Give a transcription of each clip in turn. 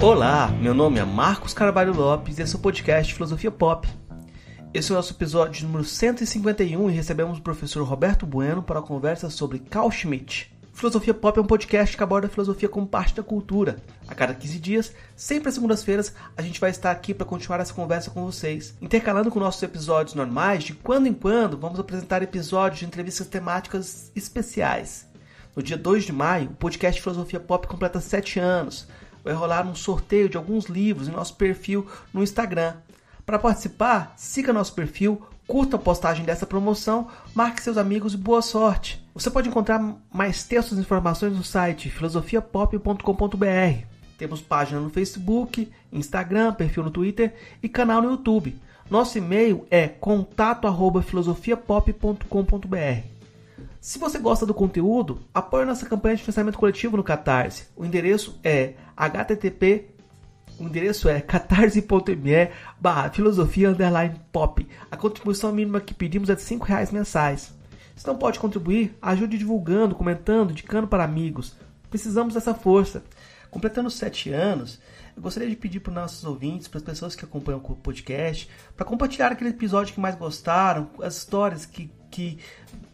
Olá, meu nome é Marcos Carvalho Lopes e esse é o podcast Filosofia Pop. Esse é o nosso episódio número 151 e recebemos o professor Roberto Bueno para a conversa sobre Carl Schmitt. Filosofia Pop é um podcast que aborda a filosofia como parte da cultura. A cada 15 dias, sempre às segundas-feiras, a gente vai estar aqui para continuar essa conversa com vocês. Intercalando com nossos episódios normais, de quando em quando, vamos apresentar episódios de entrevistas temáticas especiais. No dia 2 de maio, o podcast Filosofia Pop completa 7 anos. Vai rolar um sorteio de alguns livros em nosso perfil no Instagram. Para participar, siga nosso perfil, curta a postagem dessa promoção, marque seus amigos e boa sorte. Você pode encontrar mais textos e informações no site filosofiapop.com.br. Temos página no Facebook, Instagram, perfil no Twitter e canal no YouTube. Nosso e-mail é contato@filosofiapop.com.br. Se você gosta do conteúdo, apoie nossa campanha de financiamento coletivo no Catarse. O endereço é catarse.me/filosofia_pop. A contribuição mínima que pedimos é de R$5 mensais. Se não pode contribuir, ajude divulgando, comentando, indicando para amigos. Precisamos dessa força. Completando 7 anos, eu gostaria de pedir para os nossos ouvintes, para as pessoas que acompanham o podcast, para compartilhar aquele episódio que mais gostaram, as histórias que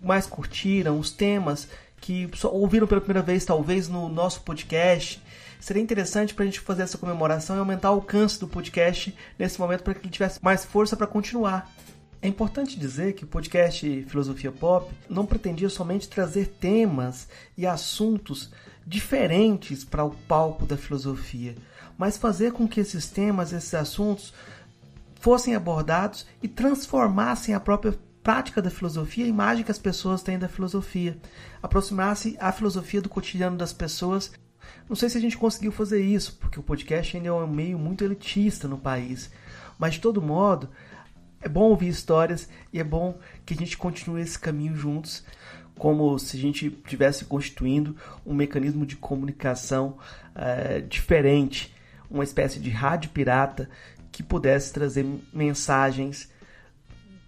mais curtiram, os temas que só ouviram pela primeira vez, talvez, no nosso podcast. Seria interessante para a gente fazer essa comemoração e aumentar o alcance do podcast nesse momento para que ele tivesse mais força para continuar. É importante dizer que o podcast Filosofia Pop não pretendia somente trazer temas e assuntos diferentes para o palco da filosofia, mas fazer com que esses temas, esses assuntos fossem abordados e transformassem a própria prática da filosofia, a imagem que as pessoas têm da filosofia, aproximasse a filosofia do cotidiano das pessoas. Não sei se a gente conseguiu fazer isso, porque o podcast ainda é um meio muito elitista no país. Mas, de todo modo, é bom ouvir histórias e é bom que a gente continue esse caminho juntos, como se a gente estivesse constituindo um mecanismo de comunicação diferente, uma espécie de rádio pirata que pudesse trazer mensagens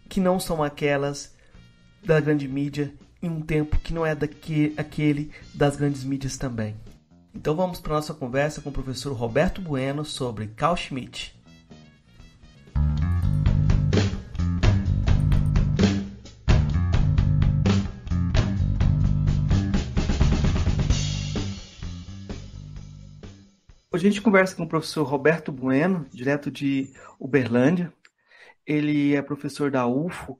que não são aquelas da grande mídia em um tempo que não é aquele das grandes mídias também. Então vamos para a nossa conversa com o professor Roberto Bueno sobre Carl Schmitt. Hoje a gente conversa com o professor Roberto Bueno, direto de Uberlândia. Ele é professor da UFO,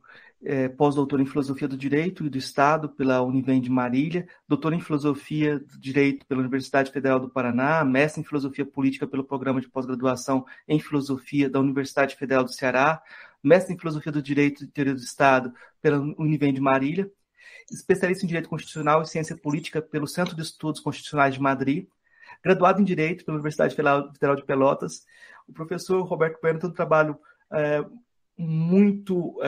pós-doutor em Filosofia do Direito e do Estado pela Univem de Marília, doutor em Filosofia do Direito pela Universidade Federal do Paraná, mestre em Filosofia Política pelo Programa de Pós-Graduação em Filosofia da Universidade Federal do Ceará, mestre em Filosofia do Direito e do Estado pela Univem de Marília, especialista em Direito Constitucional e Ciência Política pelo Centro de Estudos Constitucionais de Madrid, graduado em Direito pela Universidade Federal de Pelotas. O professor Roberto Bueno tem um trabalho muito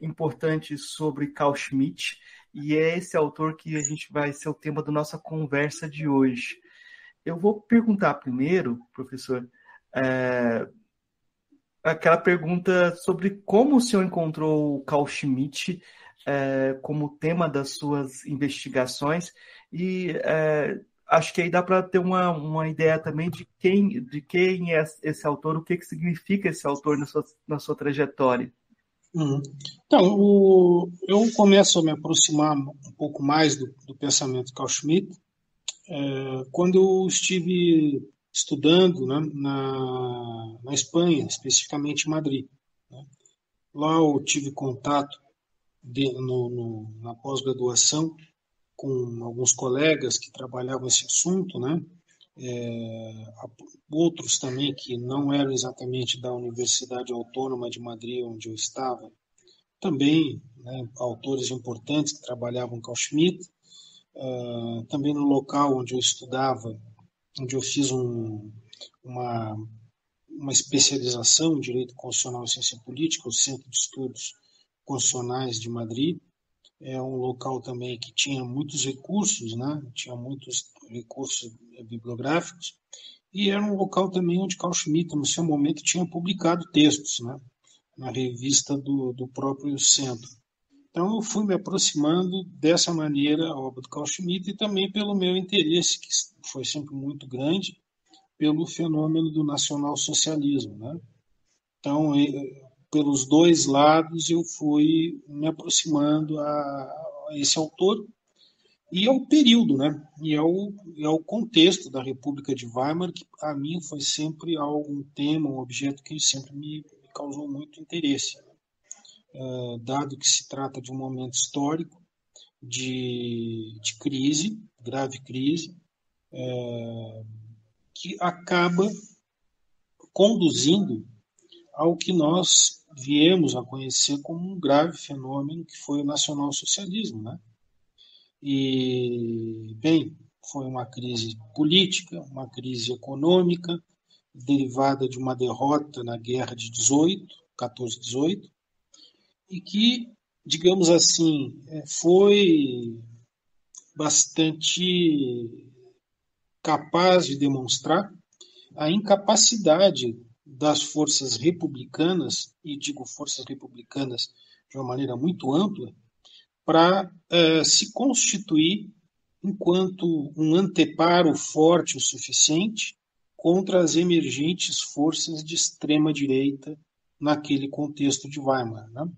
importante sobre Carl Schmitt, e é esse autor que a gente vai ser o tema da nossa conversa de hoje. Eu vou perguntar primeiro, professor, aquela pergunta sobre como o senhor encontrou Carl Schmitt como tema das suas investigações, e acho que aí dá para ter uma ideia também de quem é esse autor, o que significa esse autor na sua trajetória. Então, eu começo a me aproximar um pouco mais do pensamento Carl Schmitt quando eu estive estudando, né, na Espanha, especificamente em Madrid. Né? Lá eu tive contato na pós-graduação com alguns colegas que trabalhavam esse assunto, né? Outros também que não eram exatamente da Universidade Autônoma de Madrid, onde eu estava, também, né, autores importantes que trabalhavam com o Schmitt, também no local onde eu estudava, onde eu fiz uma especialização em Direito Constitucional e Ciência Política, o Centro de Estudos Constitucionais de Madrid. É um local também que tinha muitos recursos, né? Tinha muitos recursos bibliográficos, e era um local também onde Carl Schmitt, no seu momento, tinha publicado textos, né, na revista do próprio centro. Então, eu fui me aproximando dessa maneira a obra do Carl Schmitt, e também pelo meu interesse, que foi sempre muito grande, pelo fenômeno do nacionalsocialismo, né? Então, pelos dois lados, eu fui me aproximando a esse autor e ao período, né? E ao contexto da República de Weimar, que a mim foi sempre algum tema, um objeto que sempre me causou muito interesse, né? Dado que se trata de um momento histórico de crise, grave crise, que acaba conduzindo ao que nós viemos a conhecer como um grave fenômeno que foi o nacionalsocialismo, né? E, bem, foi uma crise política, uma crise econômica, derivada de uma derrota na Guerra de 14-18, e que, digamos assim, foi bastante capaz de demonstrar a incapacidade das forças republicanas, e digo forças republicanas de uma maneira muito ampla, para se constituir enquanto um anteparo forte o suficiente contra as emergentes forças de extrema-direita naquele contexto de Weimar, né?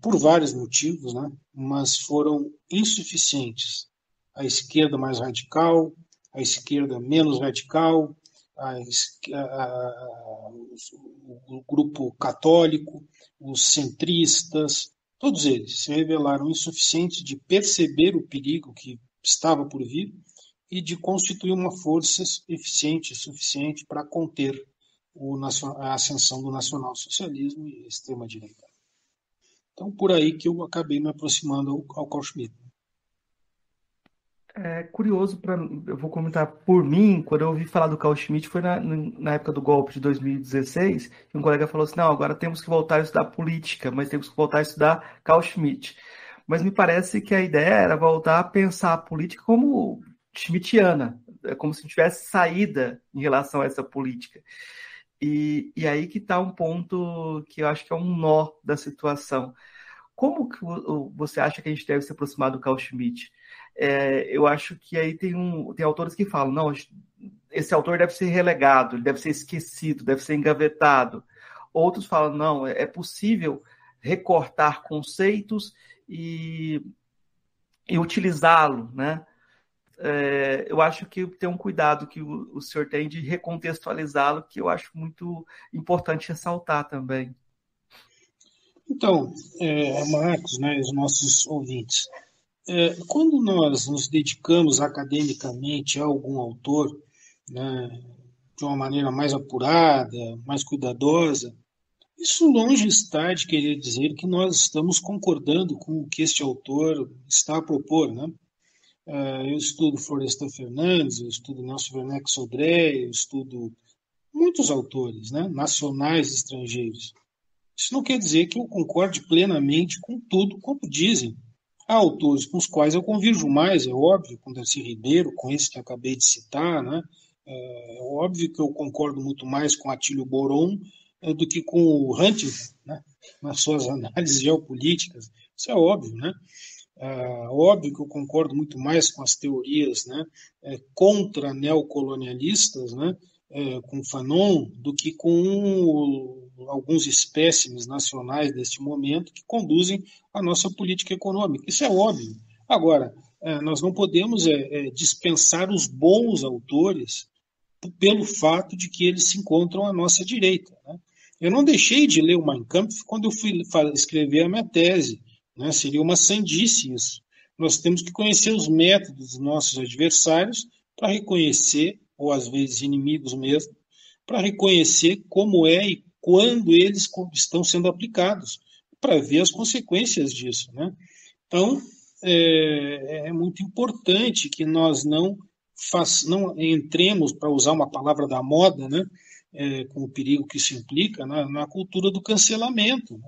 Por vários motivos, né? Mas foram insuficientes. A esquerda mais radical, a esquerda menos radical, o grupo católico, os centristas, todos eles se revelaram insuficientes de perceber o perigo que estava por vir e de constituir uma força eficiente e suficiente para conter a ascensão do nacionalsocialismo e extrema-direita. Então, por aí que eu acabei me aproximando ao Carl Schmitt. É curioso, eu vou comentar por mim, quando eu ouvi falar do Carl Schmitt foi na época do golpe de 2016, e um colega falou assim, não, agora temos que voltar a estudar política, mas temos que voltar a estudar Carl Schmitt. Mas me parece que a ideia era voltar a pensar a política como schmittiana, como se tivesse saída em relação a essa política. E aí que está um ponto que eu acho que é um nó da situação. Como que você acha que a gente deve se aproximar do Carl Schmitt? Eu acho que aí tem autores que falam, não, esse autor deve ser relegado, ele deve ser esquecido, deve ser engavetado. Outros falam, não, é possível recortar conceitos e utilizá-lo, né? Eu acho que tem um cuidado que o senhor tem de recontextualizá-lo, que eu acho muito importante ressaltar também. Então, Marcos, né, os nossos ouvintes, quando nós nos dedicamos academicamente a algum autor, né, de uma maneira mais apurada, mais cuidadosa, isso longe está de querer dizer que nós estamos concordando com o que este autor está a propor, né? Eu estudo Florestan Fernandes, eu estudo Nelson Werneck Sodré, eu estudo muitos autores, né, nacionais e estrangeiros. Isso não quer dizer que eu concorde plenamente com tudo quanto dizem. Há autores com os quais eu convirjo mais, é óbvio, com Darcy Ribeiro, com esse que eu acabei de citar, né? É óbvio que eu concordo muito mais com Atílio Boron do que com o Huntington, né, nas suas análises geopolíticas. Isso é óbvio, né? Óbvio que eu concordo muito mais com as teorias, né, contra neocolonialistas, né, com Fanon, do que com alguns espécimes nacionais deste momento que conduzem a nossa política econômica. Isso é óbvio. Agora, nós não podemos dispensar os bons autores pelo fato de que eles se encontram à nossa direita, né? Eu não deixei de ler o Mein Kampf quando eu fui escrever a minha tese, né? Seria uma sandice isso. Nós temos que conhecer os métodos dos nossos adversários para reconhecer, ou às vezes inimigos mesmo, para reconhecer como é e quando eles estão sendo aplicados, para ver as consequências disso, né? Então, é muito importante que nós não entremos, para usar uma palavra da moda, né, com o perigo que isso implica, na cultura do cancelamento.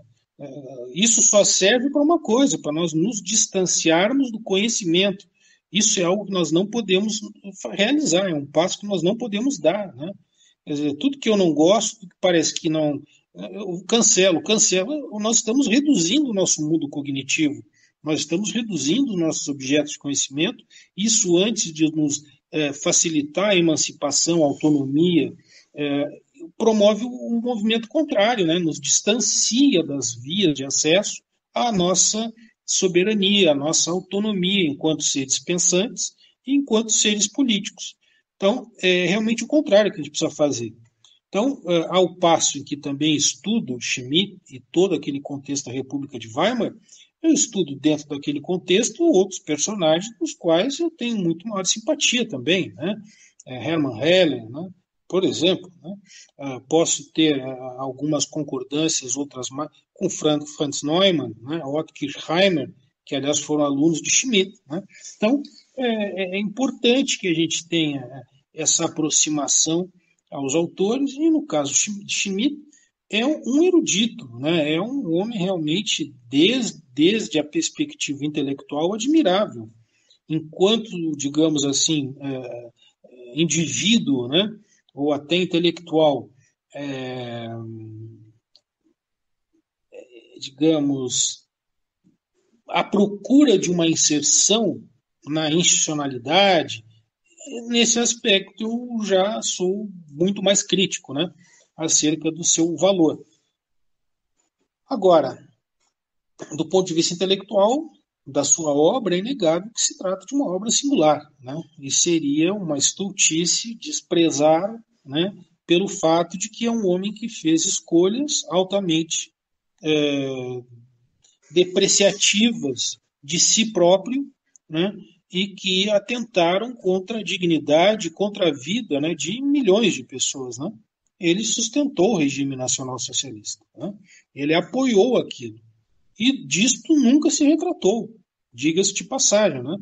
Isso só serve para uma coisa, para nós nos distanciarmos do conhecimento. Isso é algo que nós não podemos realizar, é um passo que nós não podemos dar, né? Quer dizer, tudo que eu não gosto, que parece que não, eu cancelo. Nós estamos reduzindo o nosso mundo cognitivo, nós estamos reduzindo nossos objetos de conhecimento, isso antes de nos facilitar a emancipação, a autonomia, promove um movimento contrário, né? Nos distancia das vias de acesso à nossa soberania, à nossa autonomia enquanto seres pensantes e enquanto seres políticos. Então, é realmente o contrário que a gente precisa fazer. Então, ao passo em que também estudo Schmitt e todo aquele contexto da República de Weimar, eu estudo dentro daquele contexto outros personagens dos quais eu tenho muito maior simpatia também, né? Hermann Heller, né? Por exemplo, né? Posso ter algumas concordâncias, outras mais, com Franz Neumann, né? Otto Kirchheimer, que aliás foram alunos de Schmitt, né? Então, é importante que a gente tenha essa aproximação aos autores, e no caso de Schmitt, é um erudito, né? É um homem realmente, desde a perspectiva intelectual, admirável. Enquanto, digamos assim, indivíduo, né? Ou até intelectual, digamos, à procura de uma inserção na institucionalidade, nesse aspecto eu já sou muito mais crítico, né? Acerca do seu valor. Agora, do ponto de vista intelectual, da sua obra, é inegável que se trata de uma obra singular, né? E seria uma estultice desprezar, né, pelo fato de que é um homem que fez escolhas altamente depreciativas de si próprio, né, e que atentaram contra a dignidade, contra a vida, né, de milhões de pessoas, né? Ele sustentou o regime nacional-socialista, né? Ele apoiou aquilo. E disto nunca se retratou, diga-se de passagem, né?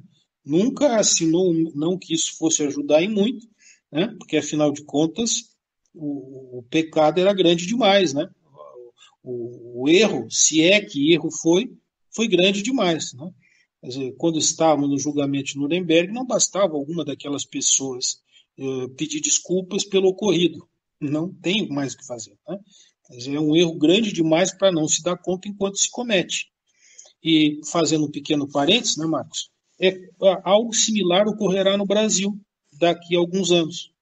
Nunca assinou, não que isso fosse ajudar em muito, né? Porque, afinal de contas, o pecado era grande demais, né? O erro, se é que erro foi grande demais, né? Quer dizer, quando estávamos no julgamento de Nuremberg, não bastava alguma daquelas pessoas pedir desculpas pelo ocorrido. Não tem mais o que fazer, né? É um erro grande demais para não se dar conta enquanto se comete. E, fazendo um pequeno parênteses, né, Marcos? Algo similar ocorrerá no Brasil daqui a alguns anos.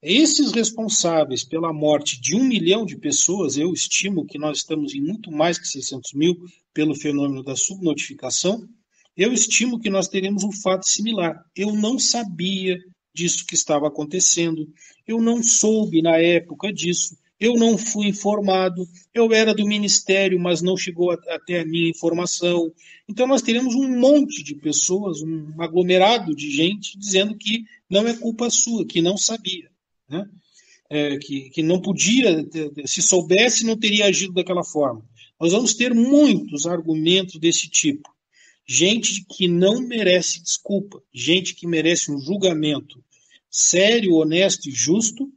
Esses responsáveis pela morte de 1 milhão de pessoas, eu estimo que nós estamos em muito mais que 600 mil pelo fenômeno da subnotificação, eu estimo que nós teremos um fato similar. Eu não sabia disso que estava acontecendo, eu não soube na época disso, eu não fui informado, eu era do Ministério, mas não chegou até a minha informação. Então, nós teremos um monte de pessoas, um aglomerado de gente, dizendo que não é culpa sua, que não sabia, né? Que não podia, se soubesse, não teria agido daquela forma. Nós vamos ter muitos argumentos desse tipo. Gente que não merece desculpa, gente que merece um julgamento sério, honesto e justo,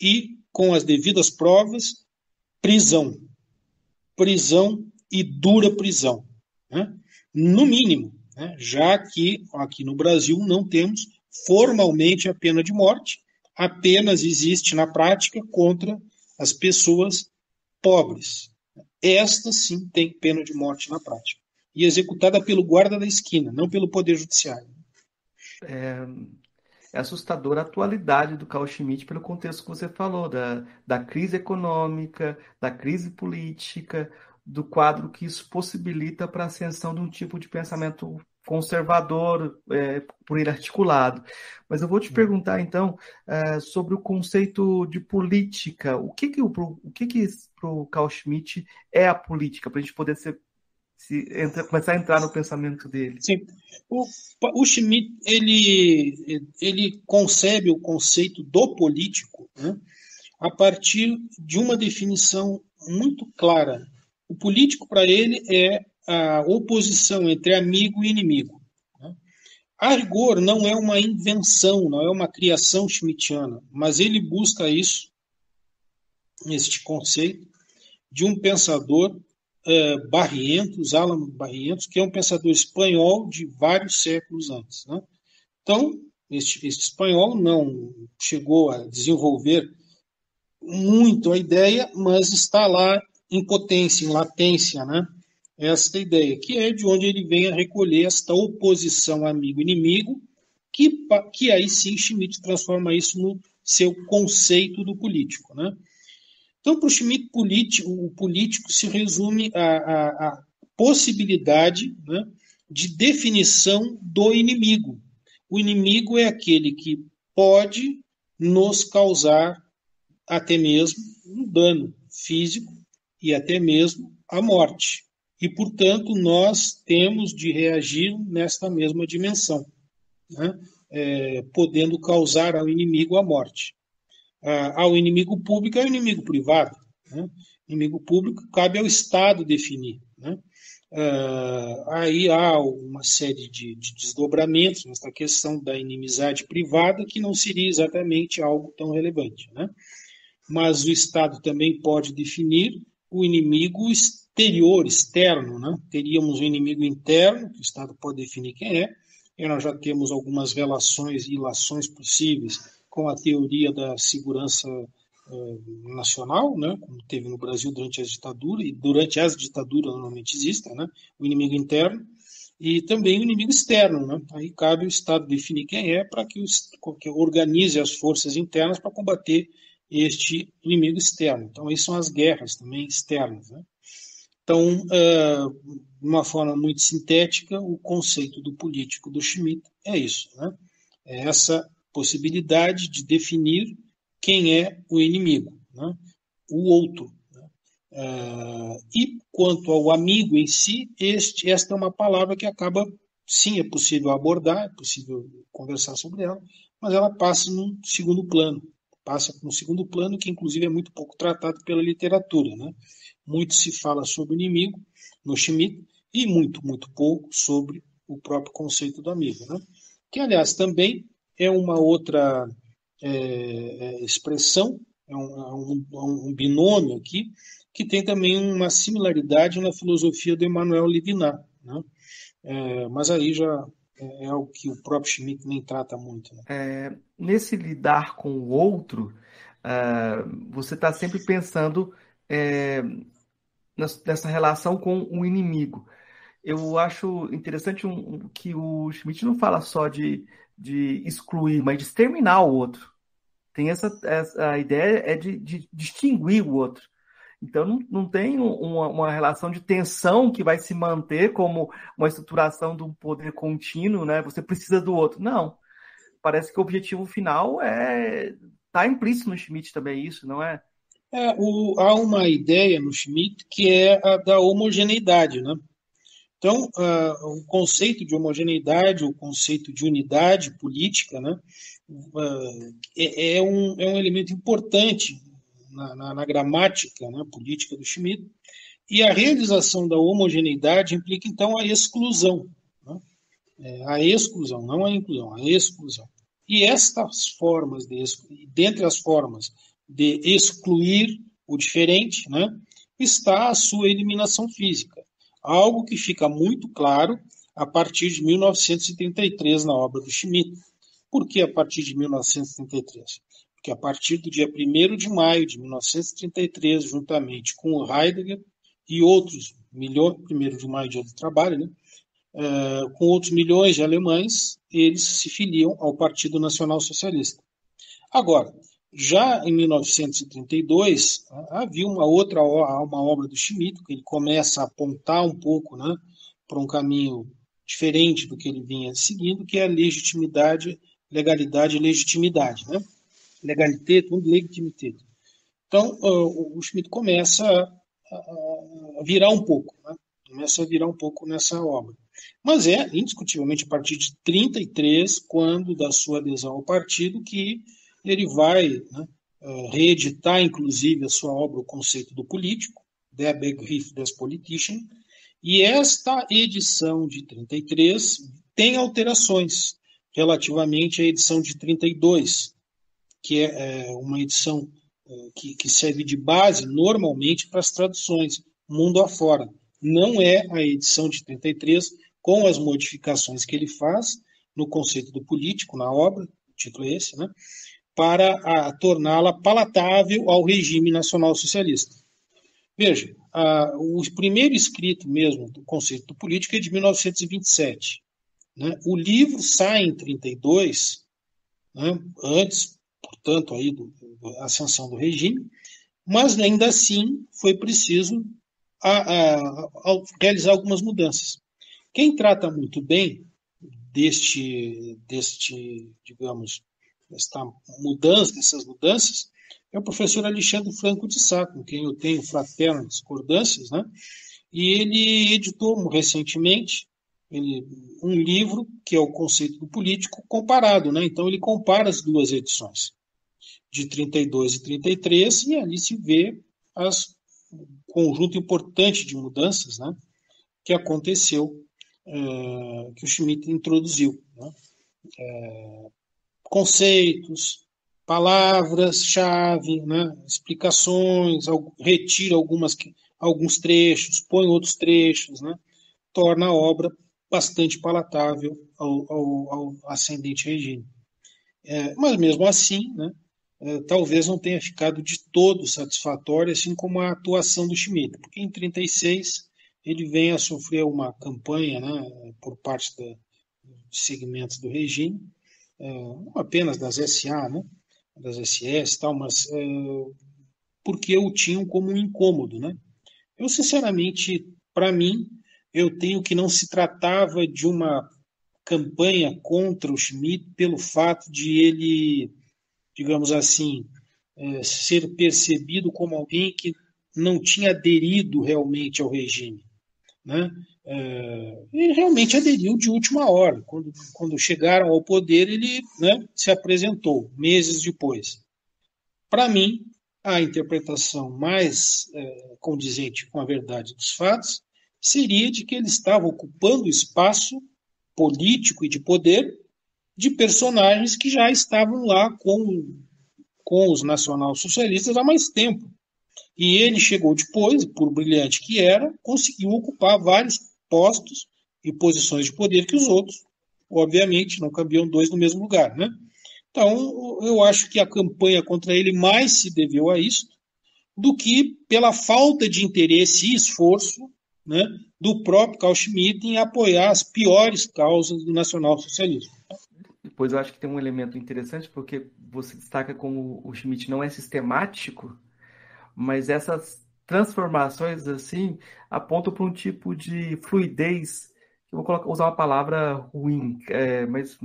e com as devidas provas, prisão. Prisão e dura prisão, né? No mínimo, né? Já que aqui no Brasil não temos formalmente a pena de morte, apenas existe na prática contra as pessoas pobres. Esta sim tem pena de morte na prática. E executada pelo guarda da esquina, não pelo Poder Judiciário. É assustadora a atualidade do Carl Schmitt pelo contexto que você falou, da crise econômica, da crise política, do quadro que isso possibilita para a ascensão de um tipo de pensamento conservador, por ele articulado. Mas eu vou te perguntar, então, sobre o conceito de política. O que para o Carl Schmitt é a política, para a gente poder começar a entrar no pensamento dele? Sim. O Schmitt, ele concebe o conceito do político, né, a partir de uma definição muito clara. O político, para ele, é a oposição entre amigo e inimigo, né? A rigor, não é uma invenção, não é uma criação schmittiana, mas ele busca isso, este conceito, de um pensador Barrientos, Álamo Barrientos, que é um pensador espanhol de vários séculos antes, né? Então, este espanhol não chegou a desenvolver muito a ideia, mas está lá em potência, em latência, né? Esta ideia, que é de onde ele vem a recolher esta oposição amigo-inimigo que aí sim Schmitt transforma isso no seu conceito do político, né? Então, para o Schmitt, o político se resume à possibilidade, né, de definição do inimigo. O inimigo é aquele que pode nos causar até mesmo um dano físico e até mesmo a morte. E, portanto, nós temos de reagir nesta mesma dimensão, né? Podendo causar ao inimigo a morte. Ao inimigo público é o inimigo privado, né? Inimigo público cabe ao Estado definir, né? Aí há uma série de desdobramentos nessa questão da inimizade privada, que não seria exatamente algo tão relevante, né? Mas o Estado também pode definir o inimigo exterior, externo, né? Teríamos um inimigo interno, que o Estado pode definir quem é, e nós já temos algumas relações e ilações possíveis com a teoria da segurança nacional, né, como teve no Brasil durante as ditaduras, e durante as ditaduras normalmente existem, né, o inimigo interno e também o inimigo externo, né? Aí cabe o Estado definir quem é para que organize as forças internas para combater este inimigo externo. Então, aí são as guerras também externas, né? Então, de uma forma muito sintética, o conceito do político do Schmitt é isso, né? É essa possibilidade de definir quem é o inimigo, né? O outro, né? E quanto ao amigo em si, esta é uma palavra que acaba, sim, é possível abordar, é possível conversar sobre ela, mas ela passa num segundo plano, que inclusive é muito pouco tratado pela literatura, né? Muito se fala sobre o inimigo no Schmitt e muito pouco sobre o próprio conceito do amigo, né? Que, aliás, também é uma outra expressão, é um binômio aqui, que tem também uma similaridade na filosofia de Emmanuel Levinas, né? Mas aí já é algo que o próprio Schmitt nem trata muito, né? Nesse lidar com o outro, você está sempre pensando nessa relação com o inimigo. Eu acho interessante que o Schmitt não fala só de excluir, mas de exterminar o outro. Tem a ideia de distinguir o outro. Então, não tem uma relação de tensão que vai se manter como uma estruturação de um poder contínuo, né? Você precisa do outro. Não. Parece que o objetivo final está implícito no Schmitt também isso, não é? Há uma ideia no Schmitt que é a da homogeneidade, né? Então, o conceito de homogeneidade, o conceito de unidade política, né, é um elemento importante na gramática, né, política do Schmitt, e a realização da homogeneidade implica, então, a exclusão, né? A exclusão, não a inclusão, a exclusão. E estas formas, dentre as formas de excluir o diferente, né, está a sua eliminação física. Algo que fica muito claro a partir de 1933 na obra do Schmitt. Por que a partir de 1933? Porque a partir do dia 1º de maio de 1933, juntamente com o Heidegger e outros milhões, 1º de maio, dia do trabalho, né, com outros milhões de alemães, eles se filiam ao Partido Nacional Socialista. Agora, já em 1932, havia uma obra do Schmitt, que ele começa a apontar um pouco, né, para um caminho diferente do que ele vinha seguindo, que é a legalidade e legitimidade, né? Legalité und Legitimité. Então, o Schmitt começa a virar um pouco, né? Começa a virar um pouco nessa obra. Mas é, indiscutivelmente, a partir de 1933, quando da sua adesão ao partido, que ele vai, né, reeditar, inclusive, a sua obra O Conceito do Político, Der Begriff des Politischen, e esta edição de 1933 tem alterações relativamente à edição de 1932, que é uma edição que serve de base normalmente para as traduções mundo afora. Não é a edição de 1933 com as modificações que ele faz no Conceito do Político, na obra, o título é esse, né, para torná-la palatável ao regime nacional-socialista. Veja, o primeiro escrito mesmo do Conceito do Político é de 1927. Né? O livro sai em 1932, né? Antes, portanto, aí da ascensão do regime, mas ainda assim foi preciso realizar algumas mudanças. Quem trata muito bem dessas mudanças, é o professor Alexandre Franco de Sá, com quem eu tenho fraternas discordâncias, né? E ele editou recentemente um livro que é o Conceito do Político comparado, né? Então ele compara as duas edições, de 32 e 33, e ali se vê um conjunto importante de mudanças, né? Que aconteceu, que o Schmitt introduziu, né? Conceitos, palavras-chave, né? Explicações, retira alguns trechos, põe outros trechos, né? Torna a obra bastante palatável ao ascendente regime. Mas mesmo assim, né? Talvez não tenha ficado de todo satisfatória, assim como a atuação do Schmitt, porque em 1936 ele vem a sofrer uma campanha, né? Por parte dos segmentos do regime, não apenas das SA, né? Das SS e tal, mas porque o tinham como um incômodo, né? Eu, sinceramente, para mim, eu tenho que não se tratava de uma campanha contra o Schmitt pelo fato de ele, digamos assim, ser percebido como alguém que não tinha aderido realmente ao regime, né? Ele realmente aderiu de última hora. Quando chegaram ao poder, ele, né, se apresentou meses depois. Para mim, a interpretação mais condizente com a verdade dos fatos seria de que ele estava ocupando espaço político e de poder de personagens que já estavam lá com os nacionalsocialistas há mais tempo. E ele chegou depois, por brilhante que era, conseguiu ocupar vários postos e posições de poder que os outros, obviamente, não cabiam dois no mesmo lugar, né? Então, eu acho que a campanha contra ele mais se deveu a isso do que pela falta de interesse e esforço, né, do próprio Carl Schmitt em apoiar as piores causas do nacionalsocialismo. Pois eu acho que tem um elemento interessante, porque você destaca como o Schmitt não é sistemático, mas essas transformações assim apontam para um tipo de fluidez, eu vou usar uma palavra ruim, mas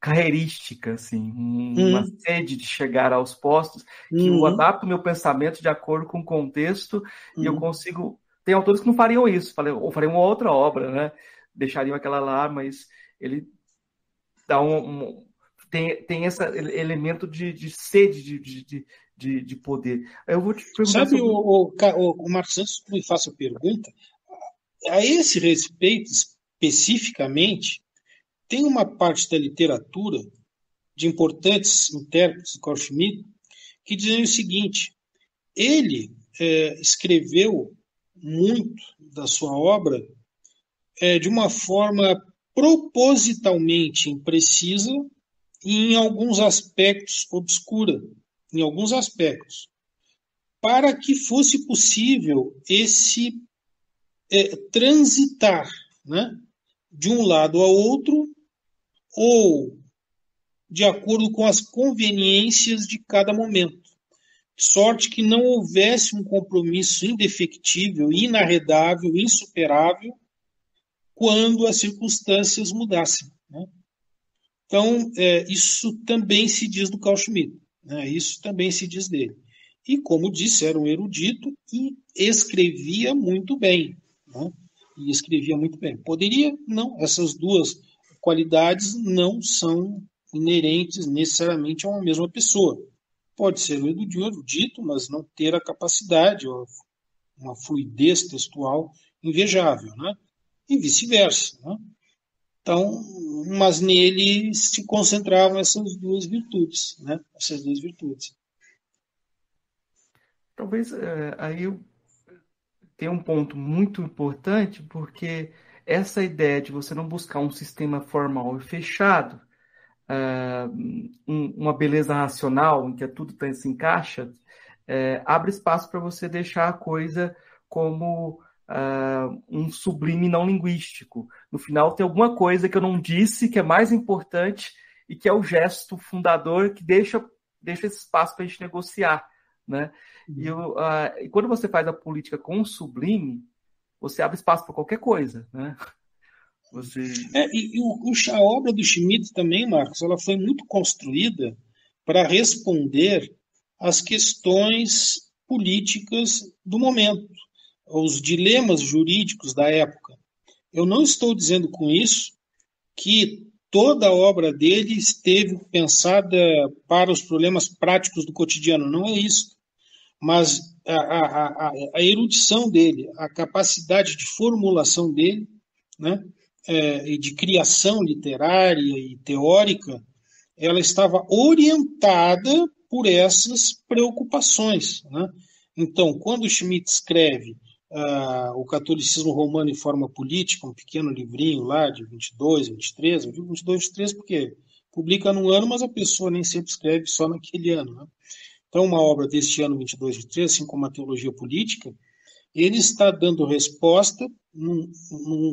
carreirística, assim, uma sede de chegar aos postos, que eu adapto meu pensamento de acordo com o contexto, e eu consigo... Tem autores que não fariam isso, ou fariam uma outra obra, né? Deixariam aquela lá, mas ele dá tem esse elemento de sede, de poder. Eu vou te perguntar. Sabe, o Marcos Santos me faz a pergunta. A esse respeito, especificamente, tem uma parte da literatura de importantes intérpretes do Carl Schmitt que dizem o seguinte: ele escreveu muito da sua obra de uma forma propositalmente imprecisa e em alguns aspectos obscura, para que fosse possível esse transitar, né, de um lado a outro ou de acordo com as conveniências de cada momento. Sorte que não houvesse um compromisso indefectível, inarredável, insuperável quando as circunstâncias mudassem, né? Então, isso também se diz do Carl Schmitt, né? Isso também se diz dele. E, como disse, era um erudito e escrevia muito bem, né? Poderia, não, essas duas qualidades não são inerentes necessariamente a uma mesma pessoa. Pode ser o erudito, mas não ter a capacidade, uma fluidez textual invejável, né? E vice-versa, né? Então, mas nele se concentravam essas duas virtudes, né? Talvez aí tem um ponto muito importante, porque essa ideia de você não buscar um sistema formal e fechado, uma beleza racional em que tudo se encaixa, abre espaço para você deixar a coisa como um sublime não linguístico, no final tem alguma coisa que eu não disse, que é mais importante e que é o gesto fundador que deixa esse espaço para a gente negociar, né? E quando você faz a política com o sublime, você abre espaço para qualquer coisa, né? A obra do Schmitt também, Marcos, ela foi muito construída para responder às questões políticas do momento, aos dilemas jurídicos da época. Eu não estou dizendo com isso que toda a obra dele esteve pensada para os problemas práticos do cotidiano, não é isso. Mas a erudição dele, a capacidade de formulação dele, né, de criação literária e teórica, ela estava orientada por essas preocupações, né? Então, quando Schmitt escreve O Catolicismo Romano em Forma Política, um pequeno livrinho lá de 22, 23, porque publica num ano, mas a pessoa nem sempre escreve só naquele ano, né? Então, uma obra deste ano, 22, 23, assim como a Teologia Política, ele está dando resposta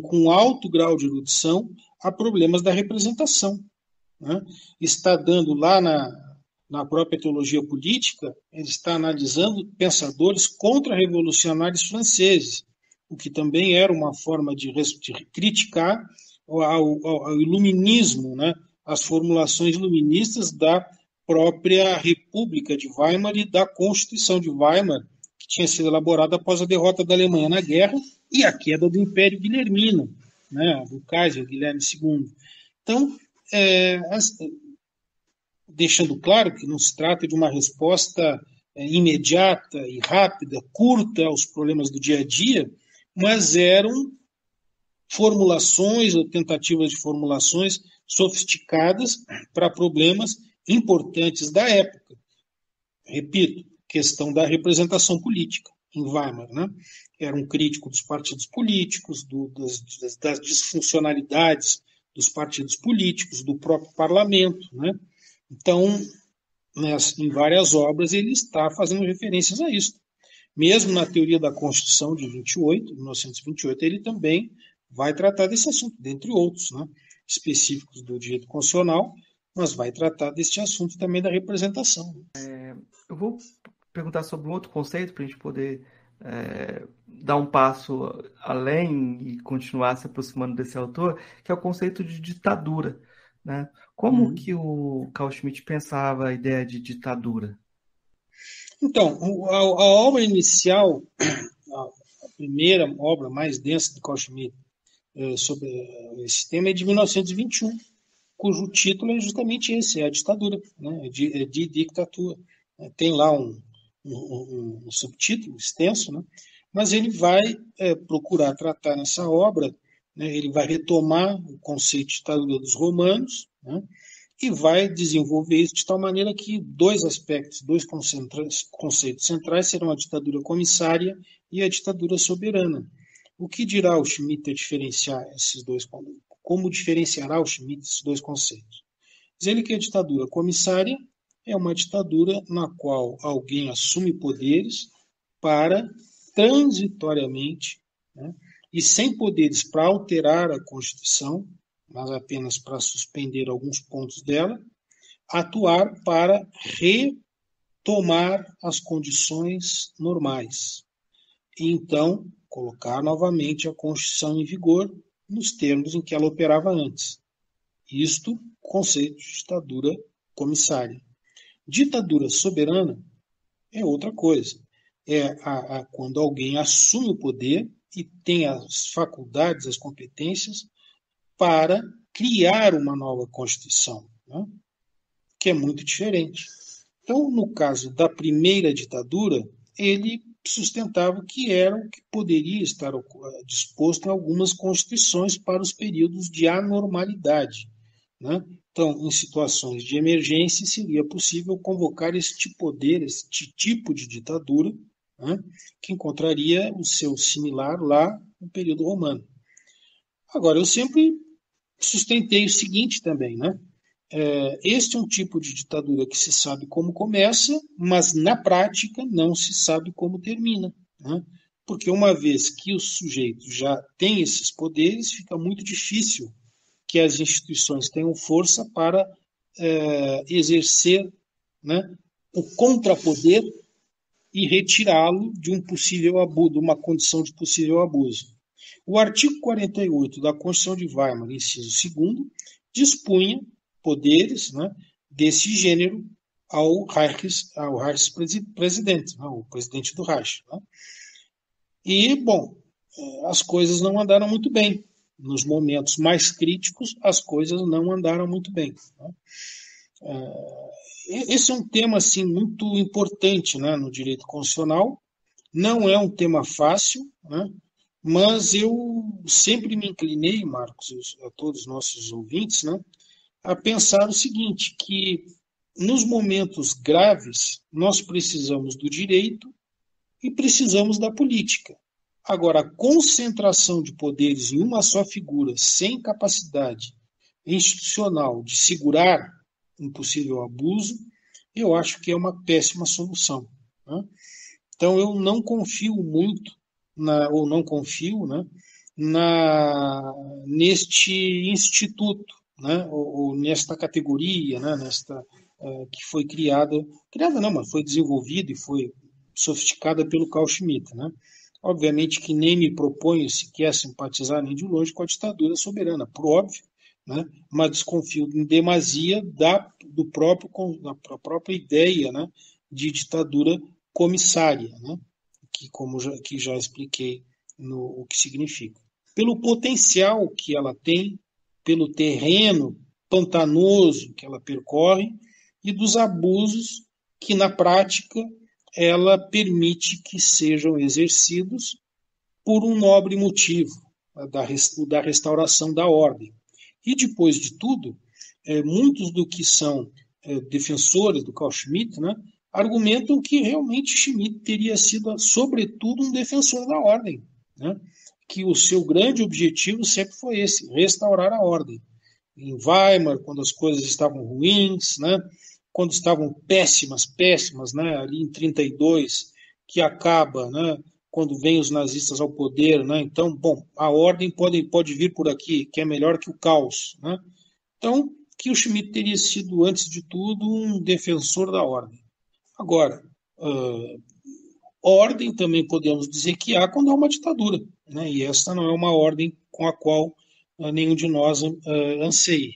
com alto grau de erudição a problemas da representação, né? Está dando lá na própria Teologia Política, ele está analisando pensadores contra-revolucionários franceses, o que também era uma forma de criticar ao iluminismo, né, as formulações iluministas da própria República de Weimar e da Constituição de Weimar, que tinha sido elaborada após a derrota da Alemanha na guerra e a queda do Império Guilhermino, né, do Kaiser Guilherme II. Então, deixando claro que não se trata de uma resposta imediata e rápida, curta aos problemas do dia a dia, mas eram formulações ou tentativas de formulações sofisticadas para problemas importantes da época. Repito, questão da representação política em Weimar, né? Era um crítico dos partidos políticos, das disfuncionalidades dos partidos políticos, do próprio parlamento, né? Então, em várias obras, ele está fazendo referências a isso. Mesmo na teoria da Constituição de 1928, ele também vai tratar desse assunto, dentre outros, né, específicos do direito constitucional, mas vai tratar desse assunto também da representação. Eu vou perguntar sobre um outro conceito para a gente poder dar um passo além e continuar se aproximando desse autor, que é o conceito de ditadura, né? Como que o Carl Schmitt pensava a ideia de ditadura? Então, a obra inicial, a primeira obra mais densa do Carl Schmitt sobre esse tema é de 1921, cujo título é justamente esse, é a ditadura, né? de dictatura. Tem lá um subtítulo extenso, né? Mas ele vai procurar tratar nessa obra, né? Ele vai retomar o conceito de ditadura dos romanos, né? E vai desenvolver isso de tal maneira que dois conceitos centrais serão a ditadura comissária e a ditadura soberana. O que dirá o Schmitt a diferenciar esses dois? Como diferenciará o Schmitt esses dois conceitos? Diz ele que a ditadura comissária é uma ditadura na qual alguém assume poderes para transitoriamente, né, e sem poderes para alterar a Constituição, mas apenas para suspender alguns pontos dela, atuar para retomar as condições normais. E então, colocar novamente a Constituição em vigor nos termos em que ela operava antes. Isto, conceito de ditadura comissária. Ditadura soberana é outra coisa. É quando alguém assume o poder e tem as faculdades, as competências, para criar uma nova Constituição, né? Que é muito diferente. Então, no caso da primeira ditadura, ele sustentava que era o que poderia estar disposto em algumas Constituições para os períodos de anormalidade, né? Então, em situações de emergência, seria possível convocar este poder, este tipo de ditadura, né? Que encontraria o seu similar lá no período romano. Agora, eu sempre sustentei o seguinte também, né? Este é um tipo de ditadura que se sabe como começa, mas na prática não se sabe como termina, né? porque uma vez que o sujeito já tem esses poderes, fica muito difícil que as instituições tenham força para exercer, né, o contrapoder e retirá-lo de um possível abuso, de uma condição de possível abuso. O artigo 48 da Constituição de Weimar, inciso 2, dispunha poderes, né, desse gênero ao Reichspräsident, né, o presidente do Reich. Né? E, bom, as coisas não andaram muito bem. Nos momentos mais críticos, as coisas não andaram muito bem. Né? Esse é um tema assim, muito importante, né, no direito constitucional. Não é um tema fácil, né, mas eu sempre me inclinei, Marcos, a todos os nossos ouvintes, né, a pensar o seguinte, que nos momentos graves nós precisamos do direito e precisamos da política. Agora, a concentração de poderes em uma só figura, sem capacidade institucional de segurar um possível abuso, eu acho que é uma péssima solução. Né? Então, eu não confio muito, neste instituto, né? ou nesta categoria, né? Que foi mas foi desenvolvida e foi sofisticada pelo Carl Schmitt. Né? Obviamente que nem me proponho sequer simpatizar nem de longe com a ditadura soberana, por óbvio, né? mas desconfio em demasia da própria ideia, né? de ditadura comissária, né? que já expliquei o que significa. Pelo potencial que ela tem, pelo terreno pantanoso que ela percorre e dos abusos que, na prática, ela permite que sejam exercidos por um nobre motivo, da restauração da ordem. E, depois de tudo, muitos do que são defensores do Carl Schmitt, né, argumentam que realmente Schmitt teria sido, sobretudo, um defensor da ordem, né, que o seu grande objetivo sempre foi esse, restaurar a ordem. Em Weimar, quando as coisas estavam ruins, né, quando estavam péssimas, né, ali em 1932, que acaba, né, quando vêm os nazistas ao poder, né, então, bom, a ordem pode vir por aqui, que é melhor que o caos. Né? Então, que o Schmitt teria sido, antes de tudo, um defensor da ordem. Agora, ordem também podemos dizer que há quando há uma ditadura, né, e essa não é uma ordem com a qual nenhum de nós anseie,